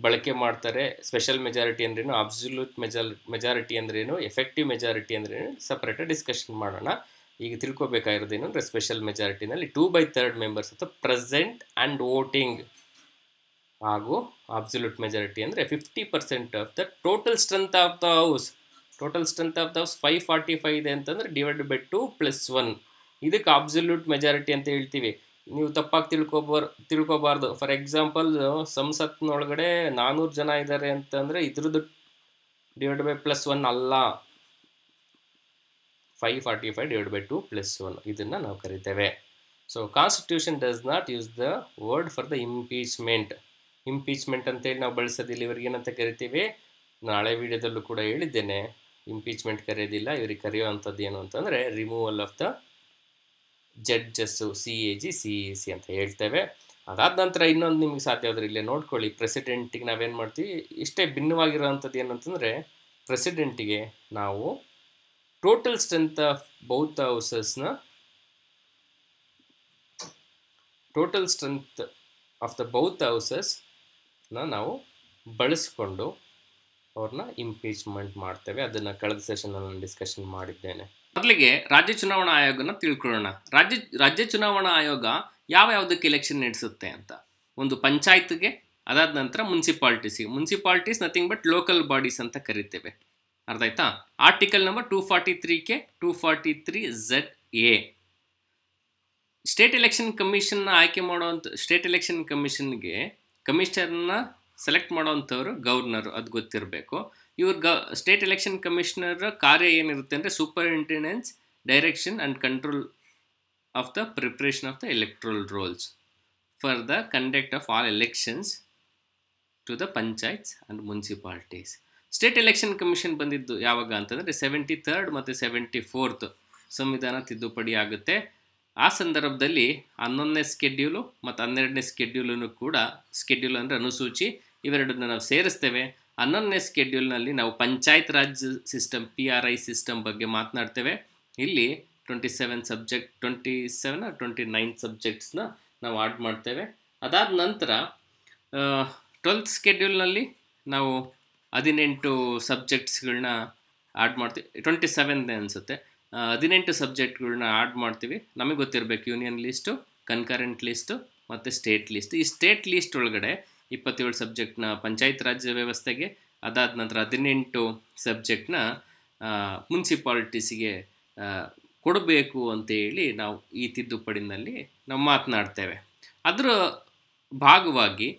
ಬಳಕೆ ಮಾಡ್ತಾರೆ, ಸ್ಪೆಷಲ್ ಮೆಜಾರಿಟಿ ಅಂದ್ರೇನು, ಅಬ್ಸಲ್ಯೂಟ್ ಮೆಜಾರ್ ಮೆಜಾರಿಟಿ ಅಂದ್ರೇನು, ಎಫೆಕ್ಟಿವ್ ಮೆಜಾರಿಟಿ ಅಂದ್ರೇನು ಸಪ್ರೇಟಾಗಿ ಡಿಸ್ಕಷನ್ ಮಾಡೋಣ. ಈಗ ತಿಳ್ಕೊಬೇಕಾಗಿರೋದೇನು ಅಂದರೆ ಸ್ಪೆಷಲ್ ಮೆಜಾರಿಟಿನಲ್ಲಿ ಟೂ ಬೈ ಥರ್ಡ್ ಮೆಂಬರ್ಸ್ ಅಥವಾ ಪ್ರೆಸೆಂಟ್ ಆ್ಯಂಡ್ ವೋಟಿಂಗ್, ಹಾಗೂ ಅಬ್ಸಲ್ಯೂಟ್ ಮೆಜಾರಿಟಿ ಅಂದರೆ fifty percent of the total strength of the house. Total strength of the house five forty five ಇದೆ ಅಂತಂದರೆ divide by two plus one, ಇದಕ್ಕೆ absolute majority ಅಂತ ಹೇಳ್ತೀವಿ. ನೀವು ತಪ್ಪಾಗಿ ತಿಳ್ಕೊಬಾರ್ ತಿಳ್ಕೊಬಾರ್ದು ಫಾರ್ ಎಕ್ಸಾಂಪಲ್ ಸಂಸತ್ನೊಳಗಡೆ ನಾನ್ನೂರು ಜನ ಇದ್ದಾರೆ ಅಂತಂದರೆ ಇದ್ರದ್ದು ಡಿವೈಡ್ ಬೈ ಪ್ಲಸ್ ಒನ್ ಅಲ್ಲ, five forty five divide by two plus one ಇದನ್ನು ನಾವು ಕರಿತೇವೆ. So constitution does not use the word for the impeachment. Impeachment ಅಂತೇಳಿ ನಾವು ಬಳಸೋದಿಲ್ಲ, ಇವ್ರಿಗೇನಂತ ಕರಿತೀವಿ, ನಾಳೆ ವಿಡಿಯೋದಲ್ಲೂ ಕೂಡ ಹೇಳಿದ್ದೇನೆ, ಇಂಪೀಚ್ಮೆಂಟ್ ಕರೆಯೋದಿಲ್ಲ. ಇವ್ರಿಗೆ ಕರೆಯುವಂಥದ್ದು ಏನು ಅಂತಂದರೆ removal of the judges, C A G, C E C ಅಂತ ಹೇಳ್ತೇವೆ. ಅದಾದ ನಂತರ ಇನ್ನೊಂದು ನಿಮಗೆ ಸಾಧ್ಯ ಆದರೆ ಇಲ್ಲೇ ನೋಡ್ಕೊಳ್ಳಿ, ಪ್ರೆಸಿಡೆಂಟಿಗೆ ನಾವೇನು ಮಾಡ್ತೀವಿ, ಇಷ್ಟೇ ಭಿನ್ನವಾಗಿರೋವಂಥದ್ದು ಏನಂತಂದರೆ ಪ್ರೆಸಿಡೆಂಟಿಗೆ ನಾವು ಟೋಟಲ್ ಸ್ಟ್ರೆಂತ್ ಆಫ್ ಬೌತ್ ಹೌಸಸ್ನ total strength of the both ಹೌಸಸ್ನ ನಾವು ಬಳಸಿಕೊಂಡು ಅವ್ರನ್ನ ಇಂಪೀಚ್ಮೆಂಟ್ ಮಾಡ್ತೇವೆ. ಅದನ್ನು ಕಳೆದ ಸೆಷನ್ನಲ್ಲಿ ನಾನು ಡಿಸ್ಕಷನ್ ಮಾಡಿದ್ದೇನೆ. ಮೊದಲಿಗೆ ರಾಜ್ಯ ಚುನಾವಣಾ ಆಯೋಗನ ತಿಳ್ಕೊಳ್ಳೋಣ. ರಾಜ್ಯ ರಾಜ್ಯ ಚುನಾವಣಾ ಆಯೋಗ ಯಾವ ಯಾವುದಕ್ಕೆ ಎಲೆಕ್ಷನ್ ನಡೆಸುತ್ತೆ ಅಂತ, ಒಂದು ಪಂಚಾಯತ್ಗೆ, ಅದಾದ ನಂತರ ಮುನ್ಸಿಪಾಲ್ಟೀಸಿಗೆ. Municipalities nothing but local bodies ಅಂತ ಕರಿತೇವೆ, ಅರ್ಥ ಆಯ್ತಾ? Article number two forty three K two forty three Z A. State election ಕಮಿಷನ್ನ ಆಯ್ಕೆ ಮಾಡೋವಂಥ ಸ್ಟೇಟ್ ಎಲೆಕ್ಷನ್ ಕಮಿಷನ್ಗೆ ಕಮಿಷನರ್ನ ಸೆಲೆಕ್ಟ್ ಮಾಡೋವಂಥವ್ರು ಗವರ್ನರು, ಅದು ಗೊತ್ತಿರಬೇಕು. ಇವ್ರ ಗ ಸ್ಟೇಟ್ ಎಲೆಕ್ಷನ್ ಕಮಿಷನರ್ ಕಾರ್ಯ ಏನಿರುತ್ತೆ ಅಂದರೆ superintendence, direction and control of the preparation of the electoral rolls for the conduct of all elections to the panchayats and municipalities. State election commission ಬಂದಿದ್ದು ಯಾವಾಗ ಅಂತಂದರೆ ಸೆವೆಂಟಿ ಥರ್ಡ್ ಮತ್ತು ಸೆವೆಂಟಿ ಫೋರ್ತ್ ಸಂವಿಧಾನ ತಿದ್ದುಪಡಿ ಆಗುತ್ತೆ. ಆ ಸಂದರ್ಭದಲ್ಲಿ ಹನ್ನೊಂದನೇ ಸ್ಕೆಡ್ಯೂಲು ಮತ್ತು ಹನ್ನೆರಡನೇ ಸ್ಕೆಡ್ಯೂಲನ್ನು ಕೂಡ, ಸ್ಕೆಡ್ಯೂಲ್ ಅಂದರೆ ಅನುಸೂಚಿ, ಇವೆರಡನ್ನ ನಾವು ಸೇರಿಸ್ತೇವೆ. ಹನ್ನೊಂದನೇ ಸ್ಕೆಡ್ಯೂಲ್ನಲ್ಲಿ ನಾವು panchayat raj system, P R I system ಬಗ್ಗೆ ಮಾತನಾಡ್ತೇವೆ. ಇಲ್ಲಿ twenty seven subject twenty seven twenty nine ಸಬ್ಜೆಕ್ಟ್ಸ್ನ ನಾವು ಆಡ್ ಮಾಡ್ತೇವೆ. ಅದಾದ ನಂತರ ಟ್ವೆಲ್ತ್ ಸ್ಕೆಡ್ಯೂಲ್ನಲ್ಲಿ ನಾವು ಹದಿನೆಂಟು ಸಬ್ಜೆಕ್ಟ್ಸ್ಗಳನ್ನ ಆಡ್ ಮಾಡ್ತೀವಿ, ಟ್ವೆಂಟಿ ಸೆವೆನ್ನೇ ಅನಿಸುತ್ತೆ. ಹದಿನೆಂಟು ಸಬ್ಜೆಕ್ಟ್ಗಳನ್ನ ಆಡ್ ಮಾಡ್ತೀವಿ. ನಮಗೆ ಗೊತ್ತಿರಬೇಕು ಯೂನಿಯನ್ ಲಿಸ್ಟು, ಕನ್ಕರೆಂಟ್ ಲಿಸ್ಟು ಮತ್ತು ಸ್ಟೇಟ್ ಲಿಸ್ಟ್. ಈ ಸ್ಟೇಟ್ ಲಿಸ್ಟ್ ಒಳಗಡೆ ಇಪ್ಪತ್ತೇಳು ಸಬ್ಜೆಕ್ಟ್ನ ಪಂಚಾಯತ್ ರಾಜ್ ವ್ಯವಸ್ಥೆಗೆ, ಅದಾದ ನಂತರ ಹದಿನೆಂಟು ಸಬ್ಜೆಕ್ಟ್ನ ಮುನ್ಸಿಪಾಲ್ಟೀಸಿಗೆ ಕೊಡಬೇಕು ಅಂತೇಳಿ ನಾವು ಈ ತಿದ್ದುಪಡಿನಲ್ಲಿ ನಾವು ಮಾತನಾಡ್ತೇವೆ. ಅದರ ಭಾಗವಾಗಿ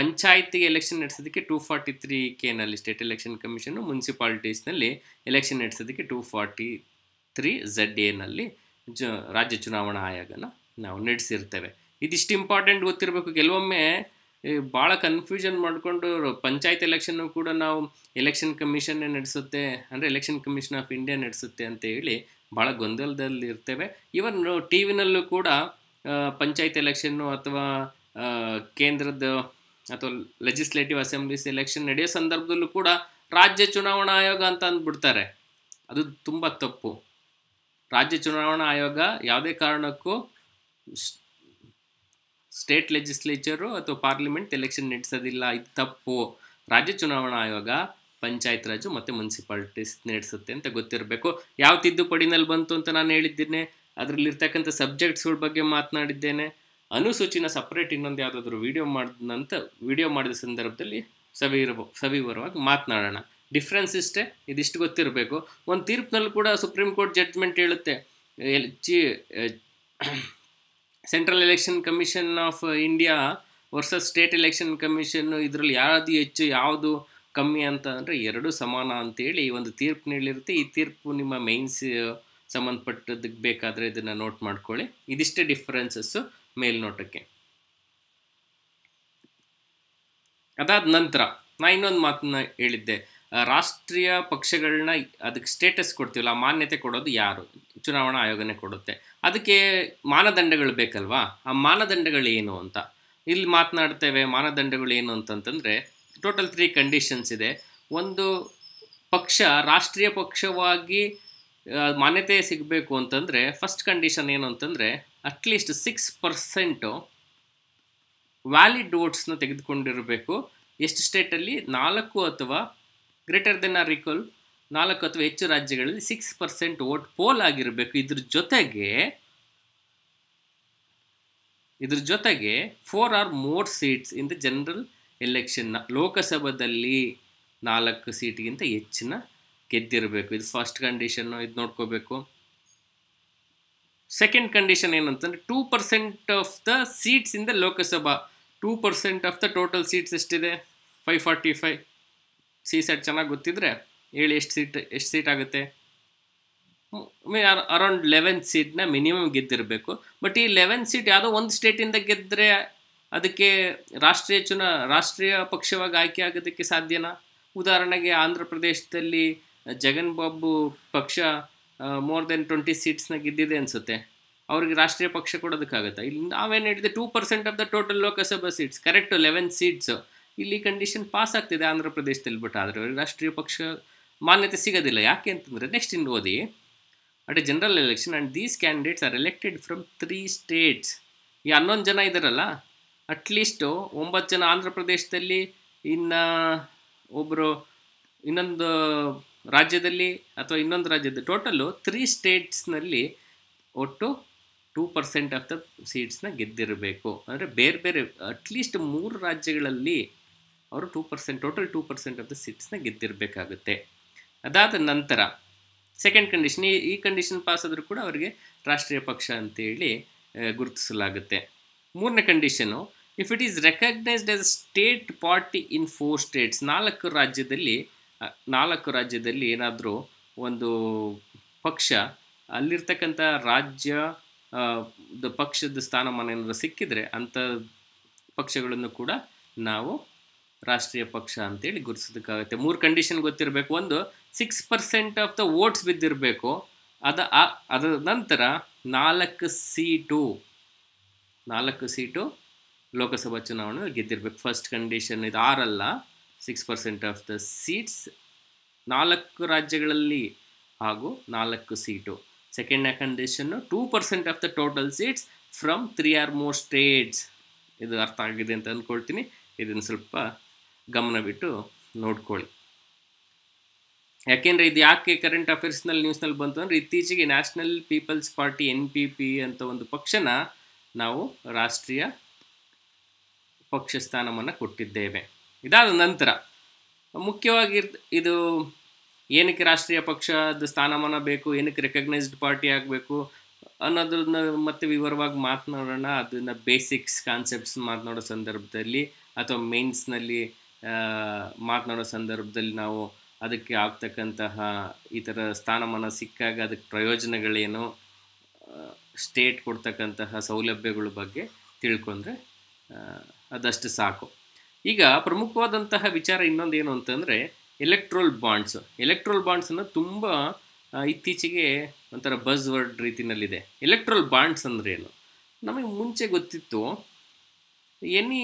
पंचायती एलेक्षन ನಡೆಸೋದಕ್ಕೆ टू फोर्टी थ्री के ನಲ್ಲಿ ಸ್ಟೇಟ್ ಎಲೆಕ್ಷನ್ ಕಮಿಷನ್ ಮುನ್ಸಿಪಾಲಿಟೀಸ್ ನಲ್ಲಿ ಎಲೆಕ್ಷನ್ ನಡೆಸೋದಕ್ಕೆ two forty three Z A ನಲ್ಲಿ ರಾಜ್ಯ ಚುನಾವಣಾ ಆಯೋಗನ ನಾವು ನಡೆಸಿರ್ತೇವೆ. ಇದಿಷ್ಟು ಇಂಪಾರ್ಟೆಂಟ್ ಗೊತ್ತಿರಬೇಕು. ಕೆಲವೊಮ್ಮೆ ಭಾಳ ಕನ್ಫ್ಯೂಷನ್ ಮಾಡ್ಕೊಂಡು ಪಂಚಾಯತ್ ಎಲೆಕ್ಷನ್ ಕೂಡ ನಾವು ಎಲೆಕ್ಷನ್ ಕಮಿಷನ್ ನಡೆಸುತ್ತೆ ಅಂದರೆ ಎಲೆಕ್ಷನ್ ಕಮಿಷನ್ ಆಫ್ ಇಂಡಿಯಾ ನಡೆಸುತ್ತೆ ಅಂತ ಹೇಳಿ ಭಾಳ ಗೊಂದಲದಲ್ಲಿ ಇರ್ತೇವೆ. ಇವನ್ ಟಿ ವಿನಲ್ಲೂ ಕೂಡ ಪಂಚಾಯತ್ ಎಲೆಕ್ಷನ್ನು ಅಥವಾ ಕೇಂದ್ರದ ಅಥವಾ ಲೆಜಿಸ್ಲೇಟಿವ್ ಅಸೆಂಬ್ಲೀಸ್ ಎಲೆಕ್ಷನ್ ನಡೆಯೋ ಸಂದರ್ಭದಲ್ಲೂ ಕೂಡ ರಾಜ್ಯ ಚುನಾವಣಾ ಆಯೋಗ ಅಂತ ಅಂದ್ಬಿಡ್ತಾರೆ. ಅದು ತುಂಬ ತಪ್ಪು. ರಾಜ್ಯ ಚುನಾವಣಾ ಆಯೋಗ ಯಾವುದೇ ಕಾರಣಕ್ಕೂ ಸ್ಟೇಟ್ ಲೆಜಿಸ್ಲೇಚರು ಅಥವಾ ಪಾರ್ಲಿಮೆಂಟ್ ಎಲೆಕ್ಷನ್ ನಡೆಸೋದಿಲ್ಲ, ಇದು ತಪ್ಪು. ರಾಜ್ಯ ಚುನಾವಣಾ ಆಯೋಗ ಪಂಚಾಯತ್ ರಾಜು ಮತ್ತು ಮುನ್ಸಿಪಾಲಿಟೀಸ್ ನಡೆಸುತ್ತೆ ಅಂತ ಗೊತ್ತಿರಬೇಕು. ಯಾವ ತಿದ್ದುಪಡಿನಲ್ಲಿ ಬಂತು ಅಂತ ನಾನು ಹೇಳಿದ್ದೇನೆ, ಅದರಲ್ಲಿರ್ತಕ್ಕಂಥ ಸಬ್ಜೆಕ್ಟ್ಸ್ಗಳ ಬಗ್ಗೆ ಮಾತನಾಡಿದ್ದೇನೆ. ಅನುಸೂಚಿನ ಸಪ್ರೇಟ್ ಇನ್ನೊಂದು ಯಾವುದಾದ್ರೂ ವಿಡಿಯೋ ಮಾಡಿದಂಥ ವಿಡಿಯೋ ಮಾಡಿದ ಸಂದರ್ಭದಲ್ಲಿ ಸವಿರ ಸವಿವರವಾಗಿ ಮಾತನಾಡೋಣ. ಡಿಫ್ರೆನ್ಸ್ ಇಷ್ಟೇ, ಇದಿಷ್ಟು ಗೊತ್ತಿರಬೇಕು. ಒಂದು ತೀರ್ಪಿನಲ್ಲಿ ಕೂಡ ಸುಪ್ರೀಂ ಕೋರ್ಟ್ ಜಡ್ಜ್ಮೆಂಟ್ ಹೇಳುತ್ತೆ, ಚಿ central election commission of India versus state election commission, ಇದರಲ್ಲಿ ಯಾವುದು ಹೆಚ್ಚು ಯಾವುದು ಕಮ್ಮಿ ಅಂತ ಅಂದರೆ ಎರಡೂ ಸಮಾನ ಅಂತೇಳಿ ಈ ಒಂದು ತೀರ್ಪು ನೀಡಿರುತ್ತೆ. ಈ ತೀರ್ಪು ನಿಮ್ಮ ಮೇನ್ಸ್ ಸಂಬಂಧಪಟ್ಟದಕ್ಕೆ ಬೇಕಾದರೆ ಇದನ್ನು ನೋಟ್ ಮಾಡ್ಕೊಳ್ಳಿ. ಇದಿಷ್ಟೇ ಡಿಫ್ರೆನ್ಸಸ್ಸು ಮೇಲ್ನೋಟಕ್ಕೆ. ಅದಾದ ನಂತರ ನಾ ಇನ್ನೊಂದು ಮಾತನ್ನ ಹೇಳಿದ್ದೆ, ರಾಷ್ಟ್ರೀಯ ಪಕ್ಷಗಳನ್ನ ಅದಕ್ಕೆ ಸ್ಟೇಟಸ್ ಕೊಡ್ತೀವಲ್ಲ, ಮಾನ್ಯತೆ ಕೊಡೋದು ಯಾರು? ಚುನಾವಣಾ ಆಯೋಗನೇ ಕೊಡುತ್ತೆ. ಅದಕ್ಕೆ ಮಾನದಂಡಗಳು ಬೇಕಲ್ವಾ? ಆ ಮಾನದಂಡಗಳು ಏನು ಅಂತ ಇಲ್ಲಿ ಮಾತನಾಡ್ತೇವೆ. ಮಾನದಂಡಗಳು ಏನು ಅಂತಂತಂದರೆ ಟೋಟಲ್ ತ್ರೀ ಕಂಡೀಷನ್ಸ್ ಇದೆ. ಒಂದು ಪಕ್ಷ ರಾಷ್ಟ್ರೀಯ ಪಕ್ಷವಾಗಿ ಮಾನ್ಯತೆ ಸಿಗಬೇಕು ಅಂತಂದರೆ ಫಸ್ಟ್ ಕಂಡೀಷನ್ ಏನು ಅಂತಂದರೆ ಅಟ್ಲೀಸ್ಟ್ ಸಿಕ್ಸ್ ಪರ್ಸೆಂಟು ವ್ಯಾಲಿಡ್ ವೋಟ್ಸ್ನ ತೆಗೆದುಕೊಂಡಿರಬೇಕು. ಎಷ್ಟು ಸ್ಟೇಟಲ್ಲಿ? ನಾಲ್ಕು ಅಥವಾ ಗ್ರೇಟರ್ ದೆನ್ ಆರ್ ಈಕ್ವಲ್ ನಾಲ್ಕು ಅಥವಾ ಹೆಚ್ಚು ರಾಜ್ಯಗಳಲ್ಲಿ ಸಿಕ್ಸ್ ಪರ್ಸೆಂಟ್ ವೋಟ್ ಪೋಲ್ ಆಗಿರಬೇಕು. ಇದ್ರ ಜೊತೆಗೆ ಇದ್ರ ಜೊತೆಗೆ four or more seats in the general ಎಲೆಕ್ಷನ್ನ ಲೋಕಸಭಾದಲ್ಲಿ ನಾಲ್ಕು ಸೀಟ್ಗಿಂತ ಹೆಚ್ಚಿನ ಗೆದ್ದಿರಬೇಕು. ಇದು ಫಸ್ಟ್ ಕಂಡೀಷನ್ನು, ಇದು ನೋಡ್ಕೋಬೇಕು. ಸೆಕೆಂಡ್ ಕಂಡೀಷನ್ ಏನಂತಂದರೆ two percent of the seats in the Lok Sabha, two percent of the total seats ಎಷ್ಟಿದೆ? Five forty five. ಸಿ ಸೆಟ್ ಚೆನ್ನಾಗಿ ಗೊತ್ತಿದ್ರೆ ಹೇಳಿ, ಎಷ್ಟು ಸೀಟ್ ಎಷ್ಟು ಸೀಟ್ ಆಗುತ್ತೆ? ಅರೌಂಡ್ ಲೆವೆನ್ ಸೀಟ್ನ ಮಿನಿಮಮ್ ಗೆದ್ದಿರಬೇಕು. ಬಟ್ ಈ ಲೆವೆನ್ ಸೀಟ್ ಯಾವುದೋ ಒಂದು ಸ್ಟೇಟಿಂದ ಗೆದ್ದರೆ ಅದಕ್ಕೆ ರಾಷ್ಟ್ರೀಯ ಚುನಾ ರಾಷ್ಟ್ರೀಯ ಪಕ್ಷವಾಗಿ ಆಯ್ಕೆ ಆಗೋದಕ್ಕೆ ಸಾಧ್ಯನಾ? ಉದಾಹರಣೆಗೆ ಆಂಧ್ರ ಪ್ರದೇಶದಲ್ಲಿ ಜಗನ್ ಬಾಬು ಪಕ್ಷ ಮೋರ್ ದೆನ್ ಟ್ವೆಂಟಿ ಸೀಟ್ಸ್ನ ಗೆದ್ದಿದೆ ಅನಿಸುತ್ತೆ. ಅವ್ರಿಗೆ ರಾಷ್ಟ್ರೀಯ ಪಕ್ಷ ಕೊಡೋದಕ್ಕಾಗತ್ತಾ? ಇಲ್ಲಿ ನಾವೇನು ಹೇಳಿದೆ, two percent of the total Lok Sabha seats. Correct, eleven seats ಇಲ್ಲಿ ಕಂಡೀಷನ್ ಪಾಸ್ ಆಗ್ತಿದೆ ಆಂಧ್ರ ಪ್ರದೇಶದಲ್ಲಿ. ಬಟ್ ಆದರೆ ಅವ್ರಿಗೆ ರಾಷ್ಟ್ರೀಯ ಪಕ್ಷ ಮಾನ್ಯತೆ ಸಿಗೋದಿಲ್ಲ. ಯಾಕೆ ಅಂತಂದರೆ ನೆಕ್ಸ್ಟ್ ಇನ್ ಓದಿ, at a general election and these candidates are elected from three states. ಈ ಹನ್ನೊಂದು ಜನ ಇದ್ದಾರಲ್ಲ, ಅಟ್ಲೀಸ್ಟು ಒಂಬತ್ತು ಜನ ಆಂಧ್ರ ಪ್ರದೇಶದಲ್ಲಿ, ಇನ್ನು ಒಬ್ಬರು ಇನ್ನೊಂದು ರಾಜ್ಯದಲ್ಲಿ ಅಥವಾ ಇನ್ನೊಂದು ರಾಜ್ಯದಲ್ಲಿ, ಟೋಟಲ್ಲು ತ್ರೀ ಸ್ಟೇಟ್ಸ್ನಲ್ಲಿ ಒಟ್ಟು ಟೂ ಪರ್ಸೆಂಟ್ ಆಫ್ ದ ಸೀಟ್ಸ್ನ ಗೆದ್ದಿರಬೇಕು. ಅಂದರೆ ಬೇರೆ ಬೇರೆ ಅಟ್ಲೀಸ್ಟ್ ಮೂರು ರಾಜ್ಯಗಳಲ್ಲಿ ಅವರು two percent total two percent of the ಸೀಟ್ಸ್ನ ಗೆದ್ದಿರಬೇಕಾಗುತ್ತೆ. ಅದಾದ ನಂತರ ಸೆಕೆಂಡ್ ಕಂಡೀಷನ್, ಈ ಈ ಕಂಡೀಷನ್ ಪಾಸ್ ಆದರೂ ಕೂಡ ಅವರಿಗೆ ರಾಷ್ಟ್ರೀಯ ಪಕ್ಷ ಅಂತೇಳಿ ಗುರುತಿಸಲಾಗುತ್ತೆ. ಮೂರನೇ condition, if it is recognised as state party in four states, ನಾಲ್ಕು ರಾಜ್ಯದಲ್ಲಿ ನಾಲ್ಕು ರಾಜ್ಯದಲ್ಲಿ ಏನಾದರೂ ಒಂದು ಪಕ್ಷ ಅಲ್ಲಿರ್ತಕ್ಕಂಥ ರಾಜ್ಯ ದ ಪಕ್ಷದ ಸ್ಥಾನಮಾನ ಏನಾದರೂ ಸಿಕ್ಕಿದರೆ ಅಂಥ ಪಕ್ಷಗಳನ್ನು ಕೂಡ ನಾವು ರಾಷ್ಟ್ರೀಯ ಪಕ್ಷ ಅಂತೇಳಿ ಗುರುತಿಸೋದಕ್ಕಾಗುತ್ತೆ. ಮೂರು ಕಂಡೀಷನ್ ಗೊತ್ತಿರಬೇಕು. ಒಂದು, six percent of the votes ಬಿದ್ದಿರಬೇಕು. ಅದ ಅದರ ನಂತರ ನಾಲ್ಕು ಸೀಟು ನಾಲ್ಕು ಸೀಟು ಲೋಕಸಭಾ ಚುನಾವಣೆ ಗೆದ್ದಿರಬೇಕು. ಫಸ್ಟ್ ಕಂಡೀಷನ್ ಇದು, ಆರಲ್ಲ, six percent of the seats ನಾಲ್ಕು ರಾಜ್ಯಗಳಲ್ಲಿ ಹಾಗೂ ನಾಲ್ಕು seat. Second condition two percent of the total seats from three or more states. ಇದು ಅರ್ಥ ಆಗಿದೆ ಅಂತ ಅಂದ್ಕೊಳ್ತೀನಿ. ಇದನ್ನು ಸ್ವಲ್ಪ ಗಮನ ಬಿಟ್ಟು ನೋಡ್ಕೊಳ್ಳಿ. ಯಾಕೆಂದರೆ ಇದು ಯಾಕೆ ಕರೆಂಟ್ ಅಫೇರ್ಸ್ನಲ್ಲಿ ನ್ಯೂಸ್ನಲ್ಲಿ ಬಂತು ಅಂದರೆ ಇತ್ತೀಚೆಗೆ national people's party N P P ಅಂತ ಒಂದು ಪಕ್ಷನ ನಾವು ರಾಷ್ಟ್ರೀಯ ಪಕ್ಷ ಸ್ಥಾನವನ್ನು ಕೊಟ್ಟಿದ್ದೇವೆ. ಇದಾದ ನಂತರ ಮುಖ್ಯವಾಗಿ ಇದು ಏನಕ್ಕೆ ರಾಷ್ಟ್ರೀಯ ಪಕ್ಷದ ಸ್ಥಾನಮಾನ ಬೇಕು, ಏನಕ್ಕೆ ರೆಕಗ್ನೈಸ್ಡ್ ಪಾರ್ಟಿ ಆಗಬೇಕು ಅನ್ನೋದನ್ನ ಮತ್ತೆ ವಿವರವಾಗಿ ಮಾತನಾಡೋಣ. ಅದನ್ನು ಬೇಸಿಕ್ಸ್ ಕಾನ್ಸೆಪ್ಟ್ಸ್ ಮಾತನಾಡೋ ಸಂದರ್ಭದಲ್ಲಿ ಅಥವಾ ಮೇನ್ಸ್ನಲ್ಲಿ ಮಾತನಾಡೋ ಸಂದರ್ಭದಲ್ಲಿ ನಾವು ಅದಕ್ಕೆ ಆಗ್ತಕ್ಕಂತಹ ಈ ಥರ ಸ್ಥಾನಮಾನ ಸಿಕ್ಕಾಗ ಅದಕ್ಕೆ ಪ್ರಯೋಜನಗಳೇನು, ಸ್ಟೇಟ್ ಕೊಡ್ತಕ್ಕಂತಹ ಸೌಲಭ್ಯಗಳ ಬಗ್ಗೆ ತಿಳ್ಕೊಂಡ್ರೆ ಅದಷ್ಟು ಸಾಕು. ಈಗ ಪ್ರಮುಖವಾದಂತಹ ವಿಚಾರ ಇನ್ನೊಂದೇನು ಅಂತಂದರೆ ಎಲೆಕ್ಟ್ರಲ್ ಬಾಂಡ್ಸ್. ಎಲೆಕ್ಟ್ರಲ್ ಬಾಂಡ್ಸನ್ನು ತುಂಬ ಇತ್ತೀಚೆಗೆ ಒಂಥರ ಬಸ್ ವರ್ಡ್ ರೀತಿಯಲ್ಲಿದೆ. ಎಲೆಕ್ಟ್ರಲ್ ಬಾಂಡ್ಸ್ ಅಂದರೆ ಏನು? ನಮಗೆ ಮುಂಚೆ ಗೊತ್ತಿತ್ತು ಎನಿ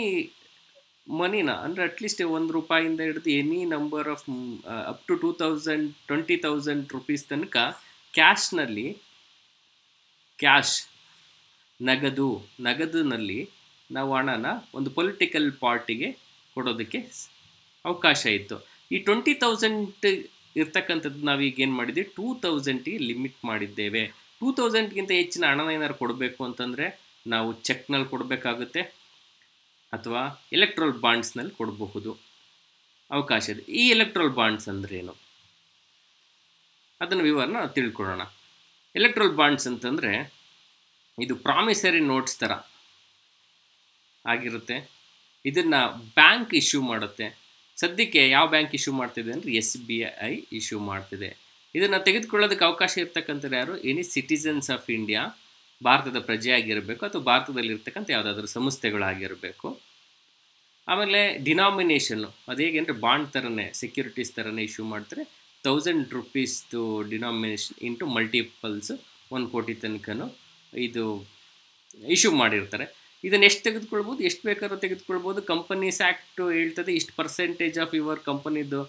ಮನಿನ ಅಂದರೆ ಅಟ್ಲೀಸ್ಟ್ ಒಂದು ರೂಪಾಯಿಂದ ಹಿಡಿದು any number of up to two thousand twenty thousand rupees ತನಕ ಕ್ಯಾಶ್ನಲ್ಲಿ ಕ್ಯಾಶ್ ನಗದು ನಗದುನಲ್ಲಿ ನಾವು ಹಣನ ಒಂದು ಪೊಲಿಟಿಕಲ್ ಪಾರ್ಟಿಗೆ ಕೊಡೋದಕ್ಕೆ ಅವಕಾಶ ಇತ್ತು. ಈ ಟ್ವೆಂಟಿ ತೌಸಂಡ್ ಇರ್ತಕ್ಕಂಥದ್ದು ನಾವೀಗ ಏನು ಮಾಡಿದ್ವಿ, ಟೂ ತೌಸಂಡಿಗೆ ಲಿಮಿಟ್ ಮಾಡಿದ್ದೇವೆ. ಟೂ ತೌಸಂಡ್ಗಿಂತ ಹೆಚ್ಚಿನ ಹಣನ ಏನಾದ್ರು ಕೊಡಬೇಕು ಅಂತಂದರೆ ನಾವು ಚೆಕ್ನಲ್ಲಿ ಕೊಡಬೇಕಾಗುತ್ತೆ ಅಥವಾ ಎಲೆಕ್ಟ್ರಲ್ ಬಾಂಡ್ಸ್ನಲ್ಲಿ ಕೊಡಬಹುದು ಅವಕಾಶ ಇದೆ. ಈ ಎಲೆಕ್ಟ್ರಲ್ ಬಾಂಡ್ಸ್ ಅಂದ್ರೇನು ಅದನ್ನು ವಿವರನ ತಿಳ್ಕೊಳ್ಳೋಣ. ಎಲೆಕ್ಟ್ರಲ್ ಬಾಂಡ್ಸ್ ಅಂತಂದರೆ ಇದು ಪ್ರಾಮಿಸರಿ ನೋಟ್ಸ್ ಥರ ಆಗಿರುತ್ತೆ. ಇದನ್ನು ಬ್ಯಾಂಕ್ ಇಶ್ಯೂ ಮಾಡುತ್ತೆ. ಸದ್ಯಕ್ಕೆ ಯಾವ ಬ್ಯಾಂಕ್ ಇಶ್ಯೂ ಮಾಡ್ತಿದೆ ಅಂದರೆ ಎಸ್ ಬಿ ಐ ಇಶ್ಯೂ ಮಾಡ್ತಿದೆ. ಇದನ್ನು ತೆಗೆದುಕೊಳ್ಳೋದಕ್ಕೆ ಅವಕಾಶ ಇರ್ತಕ್ಕಂಥದ್ದು ಯಾರು? ಎನಿ ಸಿಟಿಸನ್ಸ್ ಆಫ್ ಇಂಡಿಯಾ, ಭಾರತದ ಪ್ರಜೆಯಾಗಿರಬೇಕು ಅಥವಾ ಭಾರತದಲ್ಲಿರ್ತಕ್ಕಂಥ ಯಾವುದಾದ್ರೂ ಸಂಸ್ಥೆಗಳಾಗಿರಬೇಕು. ಆಮೇಲೆ ಡಿನಾಮಿನೇಷನ್ನು ಅದು ಹೇಗೆ ಅಂದರೆ ಬಾಂಡ್ ಥರನೇ ಸೆಕ್ಯೂರಿಟೀಸ್ ಥರನೇ ಇಶ್ಯೂ ಮಾಡ್ತಾರೆ. ತೌಸಂಡ್ ರುಪೀಸ್ದು ಡಿನಾಮಿನೇಷನ್ ಇಂಟು ಮಲ್ಟಿಪಲ್ಸ್ ಒಂದು ಕೋಟಿ ತನಕನೂ ಇದು ಇಶ್ಯೂ ಮಾಡಿರ್ತಾರೆ. ಇದನ್ನು ಎಷ್ಟು ತೆಗೆದುಕೊಳ್ಬೋದು? ಎಷ್ಟು ಬೇಕಾದ್ರೂ ತೆಗೆದುಕೊಳ್ಬೋದು. ಕಂಪನೀಸ್ ಆ್ಯಕ್ಟು ಹೇಳ್ತದೆ ಇಷ್ಟು ಪರ್ಸೆಂಟೇಜ್ ಆಫ್ ಯುವರ್ ಕಂಪನಿದು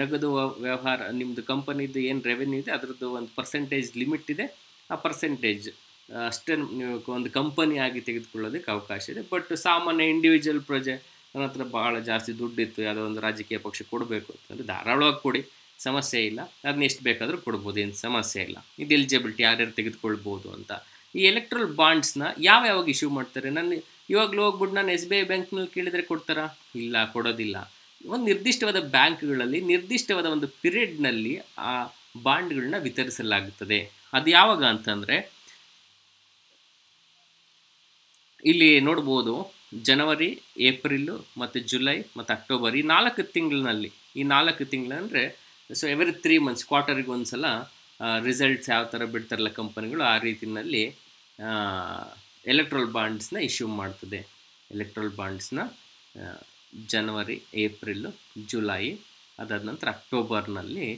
ನಗದು ವ್ಯವಹಾರ, ನಿಮ್ಮದು ಕಂಪನಿದು ಏನು ರೆವೆನ್ಯೂ ಇದೆ ಅದರದ್ದು ಒಂದು ಪರ್ಸೆಂಟೇಜ್ ಲಿಮಿಟ್ ಇದೆ. ಆ ಪರ್ಸೆಂಟೇಜ್ ಅಷ್ಟೇ ನೀವು ಒಂದು ಕಂಪನಿಯಾಗಿ ತೆಗೆದುಕೊಳ್ಳೋದಕ್ಕೆ ಅವಕಾಶ ಇದೆ. ಬಟ್ ಸಾಮಾನ್ಯ ಇಂಡಿವಿಜುವಲ್ ಪ್ರಜೆ ನನ್ನ ಹತ್ರ ಭಾಳ ಜಾಸ್ತಿ ದುಡ್ಡಿತ್ತು, ಯಾವುದೋ ಒಂದು ರಾಜಕೀಯ ಪಕ್ಷ ಕೊಡಬೇಕು ಅಂತಂದರೆ ಧಾರಾಳವಾಗಿ ಕೊಡಿ, ಸಮಸ್ಯೆ ಇಲ್ಲ. ಅದನ್ನ ಎಷ್ಟು ಬೇಕಾದರೂ ಕೊಡ್ಬೋದು, ಏನು ಸಮಸ್ಯೆ ಇಲ್ಲ. ಇದು ಎಲಿಜಿಬಿಲಿಟಿ ಯಾರ್ಯಾರು ತೆಗೆದುಕೊಳ್ಬೋದು ಅಂತ. ಈ ಎಲೆಕ್ಟ್ರಲ್ ಬಾಂಡ್ಸ್ನ ಯಾವ ಯಾವಾಗ ಇಶ್ಯೂ ಮಾಡ್ತಾರೆ? ನಾನು ಇವಾಗಲೂ ಹೋಗ್ಬಿಟ್ಟು ನಾನು ಎಸ್ ಬಿ ಐ ಬ್ಯಾಂಕ್ನಲ್ಲಿ ಕೇಳಿದರೆ ಕೊಡ್ತಾರಾ? ಇಲ್ಲ, ಕೊಡೋದಿಲ್ಲ. ಒಂದು ನಿರ್ದಿಷ್ಟವಾದ ಬ್ಯಾಂಕ್ಗಳಲ್ಲಿ ನಿರ್ದಿಷ್ಟವಾದ ಒಂದು ಪೀರಿಯಡ್ನಲ್ಲಿ ಆ ಬಾಂಡ್ಗಳನ್ನ ವಿತರಿಸಲಾಗುತ್ತದೆ. ಅದು ಯಾವಾಗ ಅಂತಂದರೆ ಇಲ್ಲಿ ನೋಡ್ಬೋದು ಜನವರಿ, ಏಪ್ರಿಲು ಮತ್ತು ಜುಲೈ ಮತ್ತು ಅಕ್ಟೋಬರ್, ಈ ನಾಲ್ಕು ತಿಂಗಳಿನಲ್ಲಿ ಈ ನಾಲ್ಕು ತಿಂಗಳು ಅಂದರೆ ಸೊ ಎವ್ರಿ ತ್ರೀ ಮಂತ್ಸ್ ಕ್ವಾರ್ಟರಿಗೆ ಒಂದು ಸಲ ರಿಸಲ್ಟ್ಸ್ ಯಾವ ಥರ ಬಿಡ್ತಾರಲ್ಲ ಕಂಪನಿಗಳು, ಆ ರೀತಿಯಲ್ಲಿ ಎಲೆಕ್ಟ್ರಲ್ ಬಾಂಡ್ಸ್ನ ಇಶ್ಯೂ ಮಾಡ್ತದೆ. ಎಲೆಕ್ಟ್ರಲ್ ಬಾಂಡ್ಸ್ನ ಜನವರಿ, ಏಪ್ರಿಲು, ಜುಲೈ, ಅದಾದ ನಂತರ ಅಕ್ಟೋಬರ್ನಲ್ಲಿ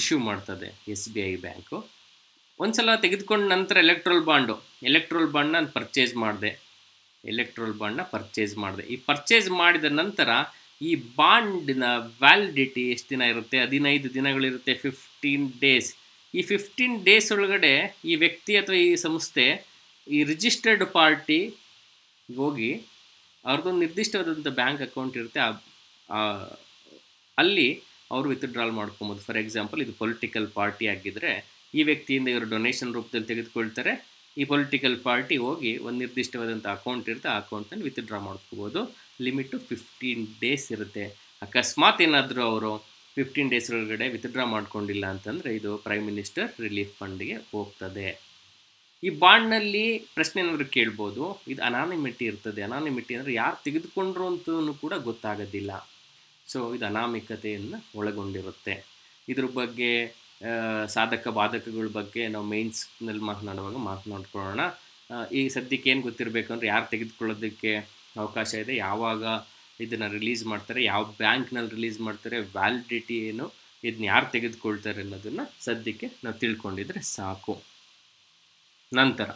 ಇಶ್ಯೂ ಮಾಡ್ತದೆ ಎಸ್ ಬಿ ಐ ಬ್ಯಾಂಕು. ಒಂದು ಸಲ ತೆಗೆದುಕೊಂಡ ನಂತರ ಎಲೆಕ್ಟ್ರಲ್ ಬಾಂಡು ಎಲೆಕ್ಟ್ರಲ್ ಬಾಂಡ್ನ ನಾನು ಪರ್ಚೇಸ್ ಮಾಡಿದೆ ಎಲೆಕ್ಟ್ರಲ್ ಬಾಂಡ್ನ ಪರ್ಚೇಸ್ ಮಾಡಿದೆ ಈ ಪರ್ಚೇಸ್ ಮಾಡಿದ ನಂತರ ಈ ಬಾಂಡಿನ ವ್ಯಾಲಿಡಿಟಿ ಎಷ್ಟು ದಿನ ಇರುತ್ತೆ? ಹದಿನೈದು ದಿನಗಳಿರುತ್ತೆ, ಫಿಫ್ಟೀನ್ ಡೇಸ್. ಈ ಫಿಫ್ಟೀನ್ ಡೇಸ್ ಒಳಗಡೆ ಈ ವ್ಯಕ್ತಿ ಅಥವಾ ಈ ಸಂಸ್ಥೆ ಈ ರಿಜಿಸ್ಟರ್ಡ್ ಪಾರ್ಟಿ ಹೋಗಿ ಅವ್ರದ್ದೊಂದು ನಿರ್ದಿಷ್ಟವಾದಂಥ ಬ್ಯಾಂಕ್ ಅಕೌಂಟ್ ಇರುತ್ತೆ, ಅಲ್ಲಿ ಅವರು ವಿತ್ಡ್ರಾಲ್ ಮಾಡ್ಕೊಬೋದು. ಫಾರ್ ಎಕ್ಸಾಂಪಲ್, ಇದು ಪೊಲಿಟಿಕಲ್ ಪಾರ್ಟಿ ಆಗಿದ್ದರೆ ಈ ವ್ಯಕ್ತಿಯಿಂದ ಇವರು ಡೊನೇಷನ್ ರೂಪದಲ್ಲಿ ತೆಗೆದುಕೊಳ್ತಾರೆ. ಈ ಪೊಲಿಟಿಕಲ್ ಪಾರ್ಟಿ ಹೋಗಿ ಒಂದು ನಿರ್ದಿಷ್ಟವಾದಂಥ ಅಕೌಂಟ್ ಇರುತ್ತೆ, ಆ ಅಕೌಂಟಲ್ಲಿ ವಿತ್ಡ್ರಾ ಮಾಡ್ಕೋಬೋದು. ಲಿಮಿಟು ಫಿಫ್ಟೀನ್ ಡೇಸ್ ಇರುತ್ತೆ. ಅಕಸ್ಮಾತ್ ಏನಾದರೂ ಅವರು ಫಿಫ್ಟೀನ್ ಡೇಸ್ ಒಳಗಡೆ ವಿತ್ಡ್ರಾ ಮಾಡ್ಕೊಂಡಿಲ್ಲ ಅಂತಂದರೆ ಇದು ಪ್ರೈಮ್ ಮಿನಿಸ್ಟರ್ ರಿಲೀಫ್ ಫಂಡ್ಗೆ ಹೋಗ್ತದೆ. ಈ ಬಾಂಡ್ನಲ್ಲಿ ಪ್ರಶ್ನೆ ಏನಾದರೂ ಕೇಳ್ಬೋದು, ಇದು ಅನಾನಿಮಿಟಿ ಇರ್ತದೆ. ಅನಾನಿಮಿಟಿ ಅಂದರೆ ಯಾರು ತೆಗೆದುಕೊಂಡ್ರು ಅಂತೂ ಕೂಡ ಗೊತ್ತಾಗೋದಿಲ್ಲ. ಸೊ ಇದು ಅನಾಮಿಕತೆಯನ್ನು ಒಳಗೊಂಡಿರುತ್ತೆ. ಇದ್ರ ಬಗ್ಗೆ ಸಾಧಕ ಬಾಧಕಗಳ ಬಗ್ಗೆ ನಾವು ಮೇನ್ಸ್ನಲ್ಲಿ ಮಾತನಾಡುವಾಗ ಮಾತನಾಡ್ಕೊಳ್ಳೋಣ. ಈ ಸದ್ಯಕ್ಕೆ ಏನು ಗೊತ್ತಿರಬೇಕು ಅಂದರೆ ಯಾರು ತೆಗೆದುಕೊಳ್ಳೋದಕ್ಕೆ ಅವಕಾಶ ಇದೆ, ಯಾವಾಗ ಇದನ್ನು ರಿಲೀಸ್ ಮಾಡ್ತಾರೆ, ಯಾವ ಬ್ಯಾಂಕ್ನಲ್ಲಿ ರಿಲೀಸ್ ಮಾಡ್ತಾರೆ, ವ್ಯಾಲಿಡಿಟಿ ಏನು, ಇದನ್ನ ಯಾರು ತೆಗೆದುಕೊಳ್ತಾರೆ ಅನ್ನೋದನ್ನು ಸದ್ಯಕ್ಕೆ ನಾವು ತಿಳ್ಕೊಂಡಿದ್ರೆ ಸಾಕು. ನಂತರ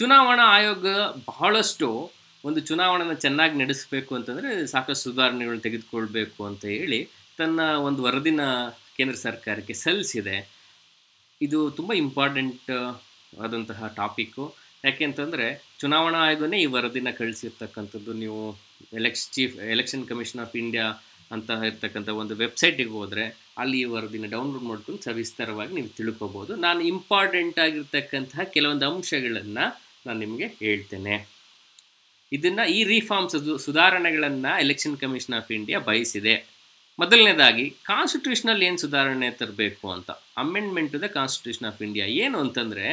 ಚುನಾವಣಾ ಆಯೋಗ ಬಹಳಷ್ಟು ಒಂದು ಚುನಾವಣೆನ ಚೆನ್ನಾಗಿ ನಡೆಸಬೇಕು ಅಂತಂದರೆ ಸಾಕಷ್ಟು ಸುಧಾರಣೆಗಳನ್ನ ತೆಗೆದುಕೊಳ್ಬೇಕು ಅಂತ ಹೇಳಿ ತನ್ನ ಒಂದು ವರದಿನ ಕೇಂದ್ರ ಸರ್ಕಾರಕ್ಕೆ ಸಲ್ಲಿಸಿದೆ. ಇದು ತುಂಬ ಇಂಪಾರ್ಟೆಂಟ್ ಆದಂತಹ ಟಾಪಿಕ್ಕು. ಯಾಕೆ ಅಂತಂದರೆ ಚುನಾವಣಾ ಆಯೋಗನೇ ಈ ವರದಿನ ಕಳಿಸಿರ್ತಕ್ಕಂಥದ್ದು. ನೀವು election chief election commission of India ಅಂತ ಇರ್ತಕ್ಕಂಥ ಒಂದು ವೆಬ್ಸೈಟಿಗೆ ಹೋದರೆ ಅಲ್ಲಿ ಈ ವರದಿನ ಡೌನ್ಲೋಡ್ ಮಾಡ್ಕೊಂಡು ಸವಿಸ್ತರವಾಗಿ ನೀವು ತಿಳ್ಕೊಬೋದು. ನಾನು ಇಂಪಾರ್ಟೆಂಟ್ ಆಗಿರ್ತಕ್ಕಂತಹ ಕೆಲವೊಂದು ಅಂಶಗಳನ್ನು ನಾನು ನಿಮಗೆ ಹೇಳ್ತೇನೆ. ಇದನ್ನು ಈ ರಿಫಾರ್ಮ್ಸ್ ಸುಧಾರಣೆಗಳನ್ನು ಎಲೆಕ್ಷನ್ ಕಮಿಷನ್ ಆಫ್ ಇಂಡಿಯಾ ಬಯಸಿದೆ. ಮೊದಲನೇದಾಗಿ ಕಾನ್ಸ್ಟಿಟ್ಯೂಷನಲ್ಲಿ ಏನು ಸುಧಾರಣೆ ತರಬೇಕು ಅಂತ, amendment to the constitution of India. ಏನು ಅಂತಂದರೆ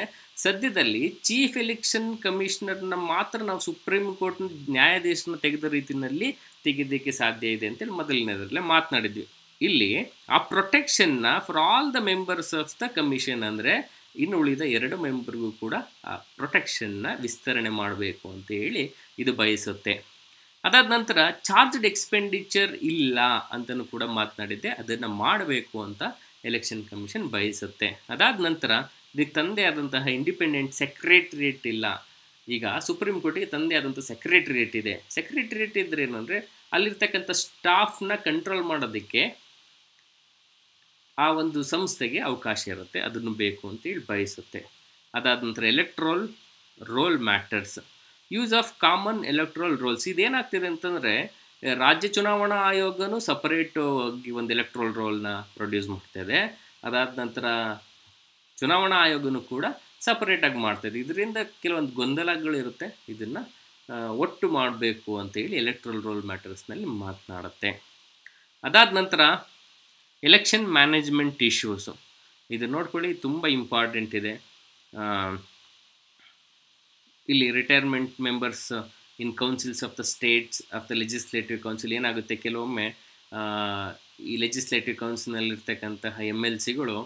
ಸದ್ಯದಲ್ಲಿ ಚೀಫ್ ಎಲೆಕ್ಷನ್ ಕಮಿಷನರ್ನ ಮಾತ್ರ ನಾವು ಸುಪ್ರೀಂ ಕೋರ್ಟ್ನ ನ್ಯಾಯಾಧೀಶನ ತೆಗೆದ ರೀತಿಯಲ್ಲಿ ತೆಗೆದಕ್ಕೆ ಸಾಧ್ಯ ಇದೆ ಅಂತೇಳಿ ಮೊದಲಿನದರಲ್ಲೇ ಮಾತನಾಡಿದ್ವಿ. ಇಲ್ಲಿ ಆ ಪ್ರೊಟೆಕ್ಷನ್ನ for all the members of the commission ಅಂದರೆ ಇನ್ನು ಉಳಿದ ಎರಡು ಮೆಂಬರ್ಗೂ ಕೂಡ ಆ ಪ್ರೊಟೆಕ್ಷನ್ನ ವಿಸ್ತರಣೆ ಮಾಡಬೇಕು ಅಂತ ಹೇಳಿ ಇದು ಬಯಸುತ್ತೆ. ಅದಾದ ನಂತರ ಚಾರ್ಜ್ಡ್ ಎಕ್ಸ್ಪೆಂಡಿಚರ್ ಇಲ್ಲ ಅಂತಲೂ ಕೂಡ ಮಾತನಾಡಿದ್ದೆ, ಅದನ್ನು ಮಾಡಬೇಕು ಅಂತ ಎಲೆಕ್ಷನ್ ಕಮಿಷನ್ ಬಯಸುತ್ತೆ. ಅದಾದ ನಂತರ ಇದಕ್ಕೆ ತಂದೆ ಆದಂತಹ ಇಂಡಿಪೆಂಡೆಂಟ್ ಸೆಕ್ರೆಟ್ರಿಯೇಟ್ ಇಲ್ಲ. ಈಗ ಸುಪ್ರೀಂ ಕೋರ್ಟಿಗೆ ತಂದೆ ಆದಂಥ ಸೆಕ್ರೆಟ್ರಿಯೇಟ್ ಇದೆ. ಸೆಕ್ರೆಟ್ರಿಯೇಟ್ ಇದ್ದರೆ ಏನಂದರೆ ಅಲ್ಲಿರ್ತಕ್ಕಂಥ ಸ್ಟಾಫ್ನ ಕಂಟ್ರೋಲ್ ಮಾಡೋದಕ್ಕೆ ಆ ಒಂದು ಸಂಸ್ಥೆಗೆ ಅವಕಾಶ ಇರುತ್ತೆ, ಅದನ್ನು ಬೇಕು ಅಂತೇಳಿ ಬಯಸುತ್ತೆ. ಅದಾದ ನಂತರ electoral roll matters, use of common electoral rolls. ಇದೇನಾಗ್ತಿದೆ ಅಂತಂದರೆ ರಾಜ್ಯ ಚುನಾವಣಾ ಆಯೋಗನೂ ಸಪರೇಟು ಆಗಿ ಒಂದು ಎಲೆಕ್ಟ್ರೋಲ್ ರೋಲ್ನ ಪ್ರೊಡ್ಯೂಸ್ ಮಾಡ್ತಾಯಿದೆ. ಅದಾದ ನಂತರ ಚುನಾವಣಾ ಆಯೋಗನೂ ಕೂಡ ಸಪರೇಟಾಗಿ ಮಾಡ್ತಾಯಿದೆ. ಇದರಿಂದ ಕೆಲವೊಂದು ಗೊಂದಲಗಳಿರುತ್ತೆ, ಇದನ್ನು ಒಟ್ಟು ಮಾಡಬೇಕು ಅಂತೇಳಿ ಎಲೆಕ್ಟ್ರಲ್ ರೋಲ್ ಮ್ಯಾಟರ್ಸ್ನಲ್ಲಿ ಮಾತನಾಡುತ್ತೆ. ಅದಾದ ನಂತರ ಎಲೆಕ್ಷನ್ ಮ್ಯಾನೇಜ್ಮೆಂಟ್ ಇಶ್ಯೂಸು, ಇದು ನೋಡ್ಕೊಳ್ಳಿ ತುಂಬ ಇಂಪಾರ್ಟೆಂಟ್ ಇದೆ. ಇಲ್ಲಿ retirement members in councils of the states of the legislative council. ಏನಾಗುತ್ತೆ ಕೆಲವೊಮ್ಮೆ ಈ ಲೆಜಿಸ್ಲೇಟಿವ್ ಕೌನ್ಸಿಲ್ನಲ್ಲಿರ್ತಕ್ಕಂತಹ ಎಮ್ ಎಲ್ ಸಿಗಳು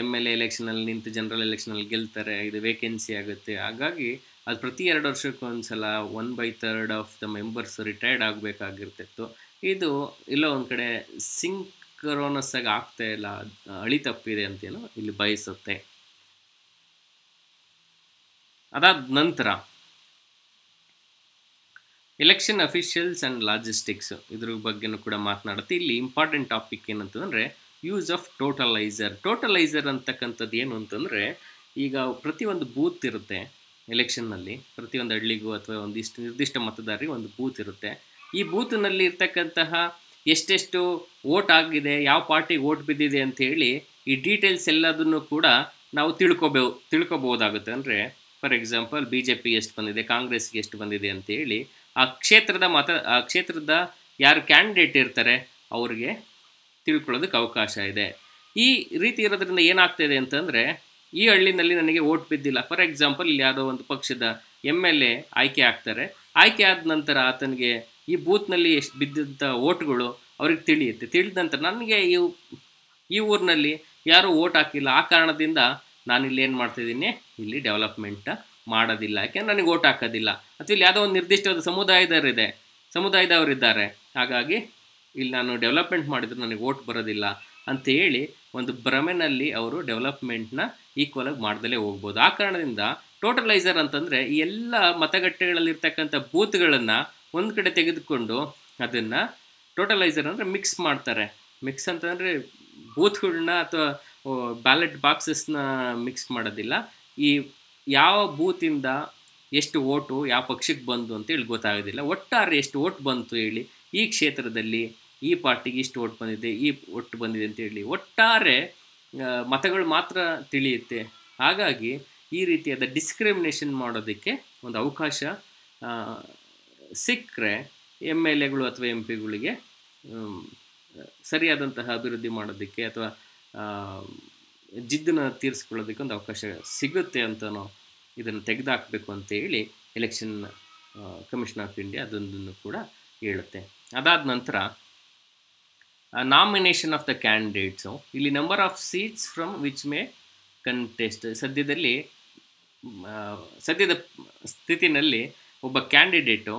ಎಮ್ ಎಲ್ ಎ ಎಲೆಕ್ಷನಲ್ಲಿ ನಿಂತು ಜನರಲ್ ಎಲೆಕ್ಷನಲ್ಲಿ ಗೆಲ್ತಾರೆ, ಇದು ವೇಕೆನ್ಸಿ ಆಗುತ್ತೆ. ಹಾಗಾಗಿ ಅದು ಪ್ರತಿ ಎರಡು ವರ್ಷಕ್ಕೊಂದು ಸಲ one by third of the members retired ಆಗಬೇಕಾಗಿರ್ತಿತ್ತು. ಇದು ಇಲ್ಲೋ ಒಂದು ಕಡೆ ಸಿಂಕ್ರೋನಸ್ ಆಗಿ ಆಗ್ತಾ ಇಲ್ಲ, ಅಳಿ ತಪ್ಪಿದೆ ಅಂತೇನೋ ಇಲ್ಲಿ ಬಯಸುತ್ತೆ. ಅದಾದ ನಂತರ ಎಲೆಕ್ಷನ್ ಅಫಿಷಿಯಲ್ಸ್ ಆ್ಯಂಡ್ ಲಾಜಿಸ್ಟಿಕ್ಸ್ ಇದ್ರ ಬಗ್ಗೆನೂ ಕೂಡ ಮಾತನಾಡುತ್ತೆ. ಇಲ್ಲಿ ಇಂಪಾರ್ಟೆಂಟ್ ಟಾಪಿಕ್ ಏನಂತಂದರೆ ಯೂಸ್ ಆಫ್ ಟೋಟಲೈಸರ್. ಟೋಟಲೈಸರ್ ಅಂತಕ್ಕಂಥದ್ದು ಏನು ಅಂತಂದರೆ, ಈಗ ಪ್ರತಿಯೊಂದು ಬೂತ್ ಇರುತ್ತೆ ಎಲೆಕ್ಷನ್ನಲ್ಲಿ, ಪ್ರತಿಯೊಂದು ಹಳ್ಳಿಗೂ ಅಥವಾ ಒಂದಿಷ್ಟು ನಿರ್ದಿಷ್ಟ ಮತದಾರರಿಗೆ ಒಂದು ಬೂತ್ ಇರುತ್ತೆ. ಈ ಬೂತ್ನಲ್ಲಿ ಇರ್ತಕ್ಕಂತಹ ಎಷ್ಟೆಷ್ಟು ವೋಟ್ ಆಗಿದೆ, ಯಾವ ಪಾರ್ಟಿಗೆ ವೋಟ್ ಬಿದ್ದಿದೆ ಅಂಥೇಳಿ ಈ ಡೀಟೇಲ್ಸ್ ಎಲ್ಲದನ್ನು ಕೂಡ ನಾವು ತಿಳ್ಕೊಬೋ ತಿಳ್ಕೊಬೋದಾಗುತ್ತೆ. ಅಂದರೆ ಫಾರ್ ಎಕ್ಸಾಂಪಲ್ ಬಿ ಜೆ ಪಿಗೆ ಎಷ್ಟು ಬಂದಿದೆ, ಕಾಂಗ್ರೆಸ್ಗೆ ಎಷ್ಟು ಬಂದಿದೆ ಅಂತೇಳಿ ಆ ಕ್ಷೇತ್ರದ ಮತ ಆ ಕ್ಷೇತ್ರದ ಯಾರು ಕ್ಯಾಂಡಿಡೇಟ್ ಇರ್ತಾರೆ ಅವ್ರಿಗೆ ತಿಳ್ಕೊಳ್ಳೋದಕ್ಕೆ ಅವಕಾಶ ಇದೆ. ಈ ರೀತಿ ಇರೋದ್ರಿಂದ ಏನಾಗ್ತಾಯಿದೆ ಅಂತಂದರೆ ಈ ಹಳ್ಳಿನಲ್ಲಿ ನನಗೆ ಓಟ್ ಬಿದ್ದಿಲ್ಲ, ಫಾರ್ ಎಕ್ಸಾಂಪಲ್ ಇಲ್ಲಿ ಯಾವುದೋ ಒಂದು ಪಕ್ಷದ ಎಮ್ ಎಲ್ ಎ ಆಯ್ಕೆ ಆಗ್ತಾರೆ, ಆಯ್ಕೆ ಆದ ನಂತರ ಆತನಿಗೆ ಈ ಬೂತ್ನಲ್ಲಿ ಎಷ್ಟು ಬಿದ್ದಂಥ ಓಟ್ಗಳು ಅವ್ರಿಗೆ ತಿಳಿಯುತ್ತೆ. ತಿಳಿದ ನಂತರ ನನಗೆ ಈ ಈ ಊರಿನಲ್ಲಿ ಯಾರೂ ಓಟ್ ಹಾಕಿಲ್ಲ, ಆ ಕಾರಣದಿಂದ ನಾನಿಲ್ಲಿ ಏನು ಮಾಡ್ತಾಯಿದ್ದೀನಿ, ಇಲ್ಲಿ ಡೆವಲಪ್ಮೆಂಟ ಮಾಡೋದಿಲ್ಲ, ಯಾಕೆಂದ್ರೆ ನನಗೆ ಓಟ್ ಹಾಕೋದಿಲ್ಲ. ಅಥವಾ ಇಲ್ಲಿ ಯಾವುದೋ ಒಂದು ನಿರ್ದಿಷ್ಟವಾದ ಸಮುದಾಯದವರಿದೆ ಸಮುದಾಯದವರಿದ್ದಾರೆ, ಹಾಗಾಗಿ ಇಲ್ಲಿ ನಾನು ಡೆವಲಪ್ಮೆಂಟ್ ಮಾಡಿದ್ರು ನನಗೆ ಓಟ್ ಬರೋದಿಲ್ಲ ಅಂತ ಹೇಳಿ ಒಂದು ಭ್ರಮೆನಲ್ಲಿ ಅವರು ಡೆವಲಪ್ಮೆಂಟ್ನ ಈಕ್ವಲಾಗಿ ಮಾಡ್ದಲೇ ಹೋಗ್ಬೋದು. ಆ ಕಾರಣದಿಂದ ಟೋಟಲೈಸರ್ ಅಂತಂದರೆ ಈ ಎಲ್ಲ ಮತಗಟ್ಟೆಗಳಲ್ಲಿರ್ತಕ್ಕಂಥ ಬೂತ್ಗಳನ್ನು ಒಂದು ಕಡೆ ತೆಗೆದುಕೊಂಡು ಅದನ್ನು ಟೋಟಲೈಸರ್ ಅಂದರೆ ಮಿಕ್ಸ್ ಮಾಡ್ತಾರೆ. ಮಿಕ್ಸ್ ಅಂತಂದರೆ ಬೂತ್ಗಳನ್ನ ಅಥವಾ ಬ್ಯಾಲೆಟ್ ಬಾಕ್ಸಸ್ನ ಮಿಕ್ಸ್ ಮಾಡೋದಿಲ್ಲ, ಈ ಯಾವ ಬೂತಿಂದ ಎಷ್ಟು ಓಟು ಯಾವ ಪಕ್ಷಕ್ಕೆ ಬಂತು ಅಂತೇಳಿ ಗೊತ್ತಾಗೋದಿಲ್ಲ, ಒಟ್ಟಾರೆ ಎಷ್ಟು ಓಟ್ ಬಂತು ಹೇಳಿ, ಈ ಕ್ಷೇತ್ರದಲ್ಲಿ ಈ ಪಾರ್ಟಿಗೆ ಇಷ್ಟು ಓಟ್ ಬಂದಿದೆ, ಈ ಒಟ್ಟು ಬಂದಿದೆ ಅಂತೇಳಿ ಒಟ್ಟಾರೆ ಮತಗಳು ಮಾತ್ರ ತಿಳಿಯುತ್ತೆ. ಹಾಗಾಗಿ ಈ ರೀತಿಯಾದ ಡಿಸ್ಕ್ರಿಮಿನೇಷನ್ ಮಾಡೋದಕ್ಕೆ ಒಂದು ಅವಕಾಶ ಸಿಕ್ಕರೆ ಎಮ್ ಎಲ್ ಎಗಳು ಅಥವಾ ಎಂ ಪಿಗಳಿಗೆ ಸರಿಯಾದಂತಹ ಅಭಿವೃದ್ಧಿ ಮಾಡೋದಕ್ಕೆ ಅಥವಾ ಜಿದ್ದನ್ನು ತೀರಿಸ್ಕೊಳ್ಳೋದಕ್ಕೆ ಒಂದು ಅವಕಾಶ ಸಿಗುತ್ತೆ ಅಂತನೋ ಇದನ್ನು ತೆಗೆದಾಕಬೇಕು ಅಂತೇಳಿ ಎಲೆಕ್ಷನ್ ಕಮಿಷನ್ ಆಫ್ ಇಂಡಿಯಾ ಅದೊಂದನ್ನು ಕೂಡ ಹೇಳುತ್ತೆ. ಅದಾದ ನಂತರ ನಾಮಿನೇಷನ್ ಆಫ್ ದ ಕ್ಯಾಂಡಿಡೇಟ್ಸು, ಇಲ್ಲಿ number of seats from which may contest. ಸದ್ಯದಲ್ಲಿ ಸದ್ಯದ ಸ್ಥಿತಿನಲ್ಲಿ ಒಬ್ಬ ಕ್ಯಾಂಡಿಡೇಟು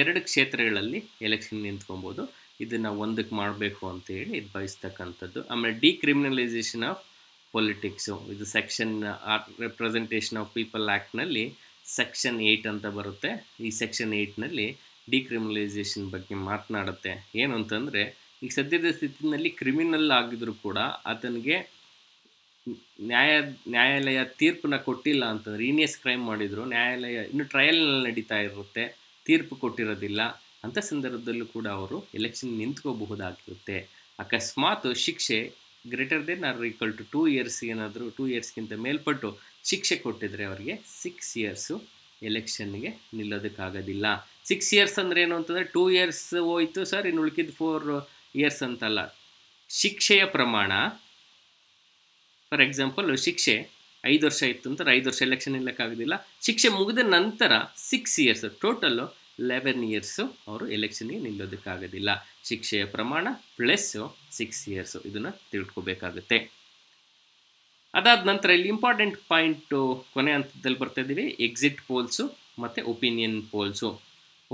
ಎರಡು ಕ್ಷೇತ್ರಗಳಲ್ಲಿ ಎಲೆಕ್ಷನ್ ನಿಂತ್ಕೊಬೋದು, ಇದನ್ನು ಒಂದಕ್ಕೆ ಮಾಡಬೇಕು ಅಂತೇಳಿ ಇದು ಬಯಸ್ತಕ್ಕಂಥದ್ದು. ಆಮೇಲೆ ಡಿಕ್ರಿಮಿನಲೈಸೇಷನ್ ಆಫ್ ಪೊಲಿಟಿಕ್ಸು, ಇದು ಸೆಕ್ಷನ್ ರೆಪ್ರೆಸೆಂಟೇಷನ್ ಆಫ್ ಪೀಪಲ್ ಆ್ಯಕ್ಟ್ನಲ್ಲಿ ಸೆಕ್ಷನ್ ಏಟ್ ಅಂತ ಬರುತ್ತೆ. ಈ ಸೆಕ್ಷನ್ ಏಟ್ನಲ್ಲಿ ಡಿಕ್ರಿಮಿನಲೈಸೇಷನ್ ಬಗ್ಗೆ ಮಾತನಾಡುತ್ತೆ. ಏನು ಅಂತಂದರೆ ಈಗ ಸದ್ಯದ ಸ್ಥಿತಿನಲ್ಲಿ ಕ್ರಿಮಿನಲ್ ಆಗಿದ್ರೂ ಕೂಡ ಆತನಿಗೆ ನ್ಯಾಯ ನ್ಯಾಯಾಲಯ ತೀರ್ಪನ್ನ ಕೊಟ್ಟಿಲ್ಲ ಅಂತಂದರೆ, ಹೀನಿಯಸ್ ಕ್ರೈಮ್ ಮಾಡಿದ್ರು, ನ್ಯಾಯಾಲಯ ಇನ್ನು ಟ್ರಯಲ್ನಲ್ಲಿ ನಡೀತಾ ಇರುತ್ತೆ, ತೀರ್ಪು ಕೊಟ್ಟಿರೋದಿಲ್ಲ, ಅಂಥ ಸಂದರ್ಭದಲ್ಲೂ ಕೂಡ ಅವರು ಎಲೆಕ್ಷನ್ ನಿಂತ್ಕೋಬಹುದಾಗಿರುತ್ತೆ. ಅಕಸ್ಮಾತ್ ಶಿಕ್ಷೆ greater than or equal to two years ಏನಾದರೂ ಟೂ ಇಯರ್ಸ್ಗಿಂತ ಮೇಲ್ಪಟ್ಟು ಶಿಕ್ಷೆ ಕೊಟ್ಟಿದ್ರೆ ಅವರಿಗೆ ಸಿಕ್ಸ್ ಇಯರ್ಸು ಎಲೆಕ್ಷನ್ಗೆ ನಿಲ್ಲೋದಕ್ಕಾಗೋದಿಲ್ಲ. ಸಿಕ್ಸ್ ಇಯರ್ಸ್ ಅಂದರೆ ಏನು ಅಂತಂದರೆ ಟೂ ಇಯರ್ಸ್ ಹೋಯಿತು ಸರ್, ಇನ್ನು ಉಳ್ಕಿದ್ದು ಫೋರ್ ಇಯರ್ಸ್ ಅಂತಲ್ಲ. ಶಿಕ್ಷೆಯ ಪ್ರಮಾಣ, ಫಾರ್ ಎಕ್ಸಾಂಪಲ್ ಶಿಕ್ಷೆ ಐದು ವರ್ಷ ಇತ್ತು ಅಂತ ಐದು ವರ್ಷ ಎಲೆಕ್ಷನ್ ಇಲ್ಲಕ್ಕಾಗೋದಿಲ್ಲ, ಶಿಕ್ಷೆ ಮುಗಿದ ನಂತರ six years total eleven years ಅವರು ಎಲೆಕ್ಷನ್ಗೆ ನಿಲ್ಲೋದಕ್ಕಾಗೋದಿಲ್ಲ. ಶಿಕ್ಷೆಯ ಪ್ರಮಾಣ ಪ್ಲಸ್ಸು ಸಿಕ್ಸ್ ಇಯರ್ಸು, ಇದನ್ನು ತಿಳ್ಕೊಬೇಕಾಗುತ್ತೆ. ಅದಾದ ನಂತರ ಇಲ್ಲಿ ಇಂಪಾರ್ಟೆಂಟ್ ಪಾಯಿಂಟು ಕೊನೆ ಹಂತದಲ್ಲಿ ಬರ್ತಾ ಇದ್ದೀವಿ, ಎಕ್ಸಿಟ್ ಪೋಲ್ಸು ಮತ್ತು ಒಪಿನಿಯನ್ ಪೋಲ್ಸು.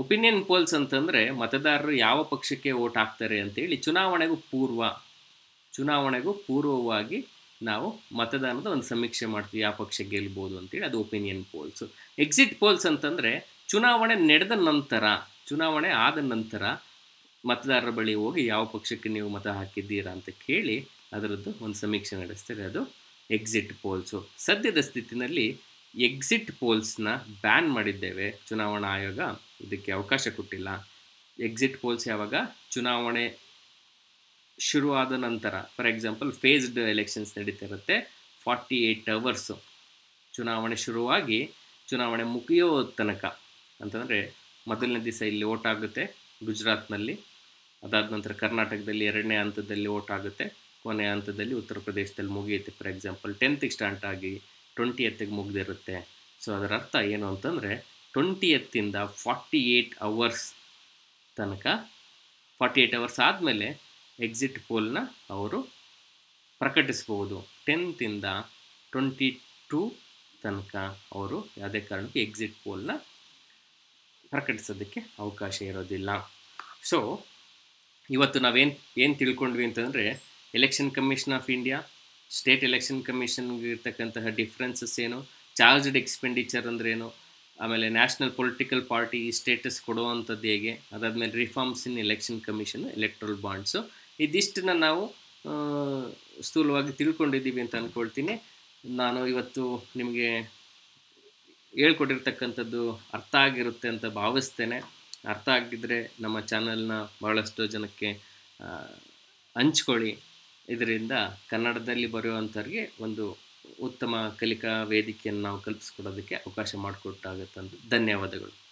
ಒಪಿನಿಯನ್ ಪೋಲ್ಸ್ ಅಂತಂದರೆ ಮತದಾರರು ಯಾವ ಪಕ್ಷಕ್ಕೆ ವೋಟ್ ಹಾಕ್ತಾರೆ ಅಂತೇಳಿ ಚುನಾವಣೆಗೂ ಪೂರ್ವ ಚುನಾವಣೆಗೂ ಪೂರ್ವವಾಗಿ ನಾವು ಮತದಾನದ ಒಂದು ಸಮೀಕ್ಷೆ ಮಾಡ್ತೀವಿ, ಯಾವ ಪಕ್ಷ ಗೆಲ್ಬೋದು ಅಂತೇಳಿ, ಅದು ಒಪಿನಿಯನ್ ಪೋಲ್ಸು. ಎಕ್ಸಿಟ್ ಪೋಲ್ಸ್ ಅಂತಂದರೆ ಚುನಾವಣೆ ನಡೆದ ನಂತರ, ಚುನಾವಣೆ ಆದ ನಂತರ ಮತದಾರರ ಬಳಿ ಹೋಗಿ ಯಾವ ಪಕ್ಷಕ್ಕೆ ನೀವು ಮತ ಹಾಕಿದ್ದೀರಾ ಅಂತ ಕೇಳಿ ಅದರದ್ದು ಒಂದು ಸಮೀಕ್ಷೆ ನಡೆಸ್ತಾರೆ, ಅದು ಎಕ್ಸಿಟ್ ಪೋಲ್ಸು. ಸದ್ಯದ ಸ್ಥಿತಿನಲ್ಲಿ ಎಕ್ಸಿಟ್ ಪೋಲ್ಸ್ನ ಬ್ಯಾನ್ ಮಾಡಿದ್ದೇವೆ, ಚುನಾವಣಾ ಆಯೋಗ ಇದಕ್ಕೆ ಅವಕಾಶ ಕೊಟ್ಟಿಲ್ಲ. ಎಕ್ಸಿಟ್ ಪೋಲ್ಸ್ ಯಾವಾಗ ಚುನಾವಣೆ ಶುರುವಾದ ನಂತರ, ಫಾರ್ ಎಕ್ಸಾಂಪಲ್ ಫೇಸ್ಡ್ ಎಲೆಕ್ಷನ್ಸ್ ನಡೀತಾ ಇರುತ್ತೆ, ಫಾರ್ಟಿ ಏಯ್ಟ್ ಅವರ್ಸು ಚುನಾವಣೆ ಶುರುವಾಗಿ ಚುನಾವಣೆ ಮುಗಿಯೋ ತನಕ, ಅಂತಂದರೆ ಮೊದಲನೇ ದಿವಸ ಇಲ್ಲಿ ವೋಟ್ ಆಗುತ್ತೆ ಗುಜರಾತ್ನಲ್ಲಿ, ಅದಾದ ನಂತರ ಕರ್ನಾಟಕದಲ್ಲಿ ಎರಡನೇ ಹಂತದಲ್ಲಿ ವೋಟ್ ಆಗುತ್ತೆ, ಕೊನೆಯ ಹಂತದಲ್ಲಿ ಉತ್ತರ ಪ್ರದೇಶದಲ್ಲಿ ಮುಗಿಯುತ್ತೆ. ಫಾರ್ ಎಕ್ಸಾಂಪಲ್ ಟೆಂತಿಗೆ ಸ್ಟಾರ್ಟ್ ಆಗಿ ಟ್ವೆಂಟಿ ಎತ್ತಿಗೆ ಮುಗಿದಿರುತ್ತೆ. ಸೊ ಅದರ ಅರ್ಥ ಏನು ಅಂತಂದರೆ ಟ್ವೆಂಟಿ ಎತ್ತಿಂದ ಫಾರ್ಟಿ ಏಯ್ಟ್ ಅವರ್ಸ್ ತನಕ, ಫಾರ್ಟಿ ಏಯ್ಟ್ ಅವರ್ಸ್ ಆದಮೇಲೆ ಎಕ್ಸಿಟ್ ಪೋಲ್ನ ಅವರು ಪ್ರಕಟಿಸ್ಬೋದು. ಟೆಂತಿಂದ ಟ್ವೆಂಟಿ ಟೂ ತನಕ ಅವರು ಯಾವುದೇ ಕಾರಣಕ್ಕೂ ಎಕ್ಸಿಟ್ ಪೋಲ್ನ ಪ್ರಕಟಿಸೋದಕ್ಕೆ ಅವಕಾಶ ಇರೋದಿಲ್ಲ. ಸೊ ಇವತ್ತು ನಾವೇನು ಏನು ತಿಳ್ಕೊಂಡ್ವಿ ಅಂತಂದರೆ, election commission of India, state election ಕಮಿಷನ್ಗೆ ಇರ್ತಕ್ಕಂತಹ ಡಿಫ್ರೆನ್ಸಸ್ ಏನು, ಚಾರ್ಜ್ಡ್ ಎಕ್ಸ್ಪೆಂಡಿಚರ್ ಅಂದ್ರೇನು, ಆಮೇಲೆ ನ್ಯಾಷನಲ್ ಪೊಲಿಟಿಕಲ್ ಪಾರ್ಟಿ ಸ್ಟೇಟಸ್ ಕೊಡುವಂಥದ್ದು ಹೇಗೆ, ಅದಾದಮೇಲೆ reforms in election commission, electoral bonds, ಇದಿಷ್ಟನ್ನ ನಾವು ಸ್ಥೂಲವಾಗಿ ತಿಳ್ಕೊಂಡಿದ್ದೀವಿ ಅಂತ ಅಂದ್ಕೊಳ್ತೀನಿ. ನಾನು ಇವತ್ತು ನಿಮಗೆ ಹೇಳ್ಕೊಟ್ಟಿರ್ತಕ್ಕಂಥದ್ದು ಅರ್ಥ ಆಗಿರುತ್ತೆ ಅಂತ ಭಾವಿಸ್ತೇನೆ. ಅರ್ಥ ಆಗಿದ್ದರೆ ನಮ್ಮ ಚಾನಲ್ನ ಬಹಳಷ್ಟು ಜನಕ್ಕೆ ಹಂಚ್ಕೊಳ್ಳಿ. ಇದರಿಂದ ಕನ್ನಡದಲ್ಲಿ ಬರೆಯುವಂಥವ್ರಿಗೆ ಒಂದು ಉತ್ತಮ ಕಲಿಕಾ ವೇದಿಕೆಯನ್ನು ನಾವು ಕಲ್ಪಿಸ್ಕೊಡೋದಕ್ಕೆ ಅವಕಾಶ ಮಾಡಿಕೊಟ್ಟಾಗುತ್ತಂತ. ಧನ್ಯವಾದಗಳು.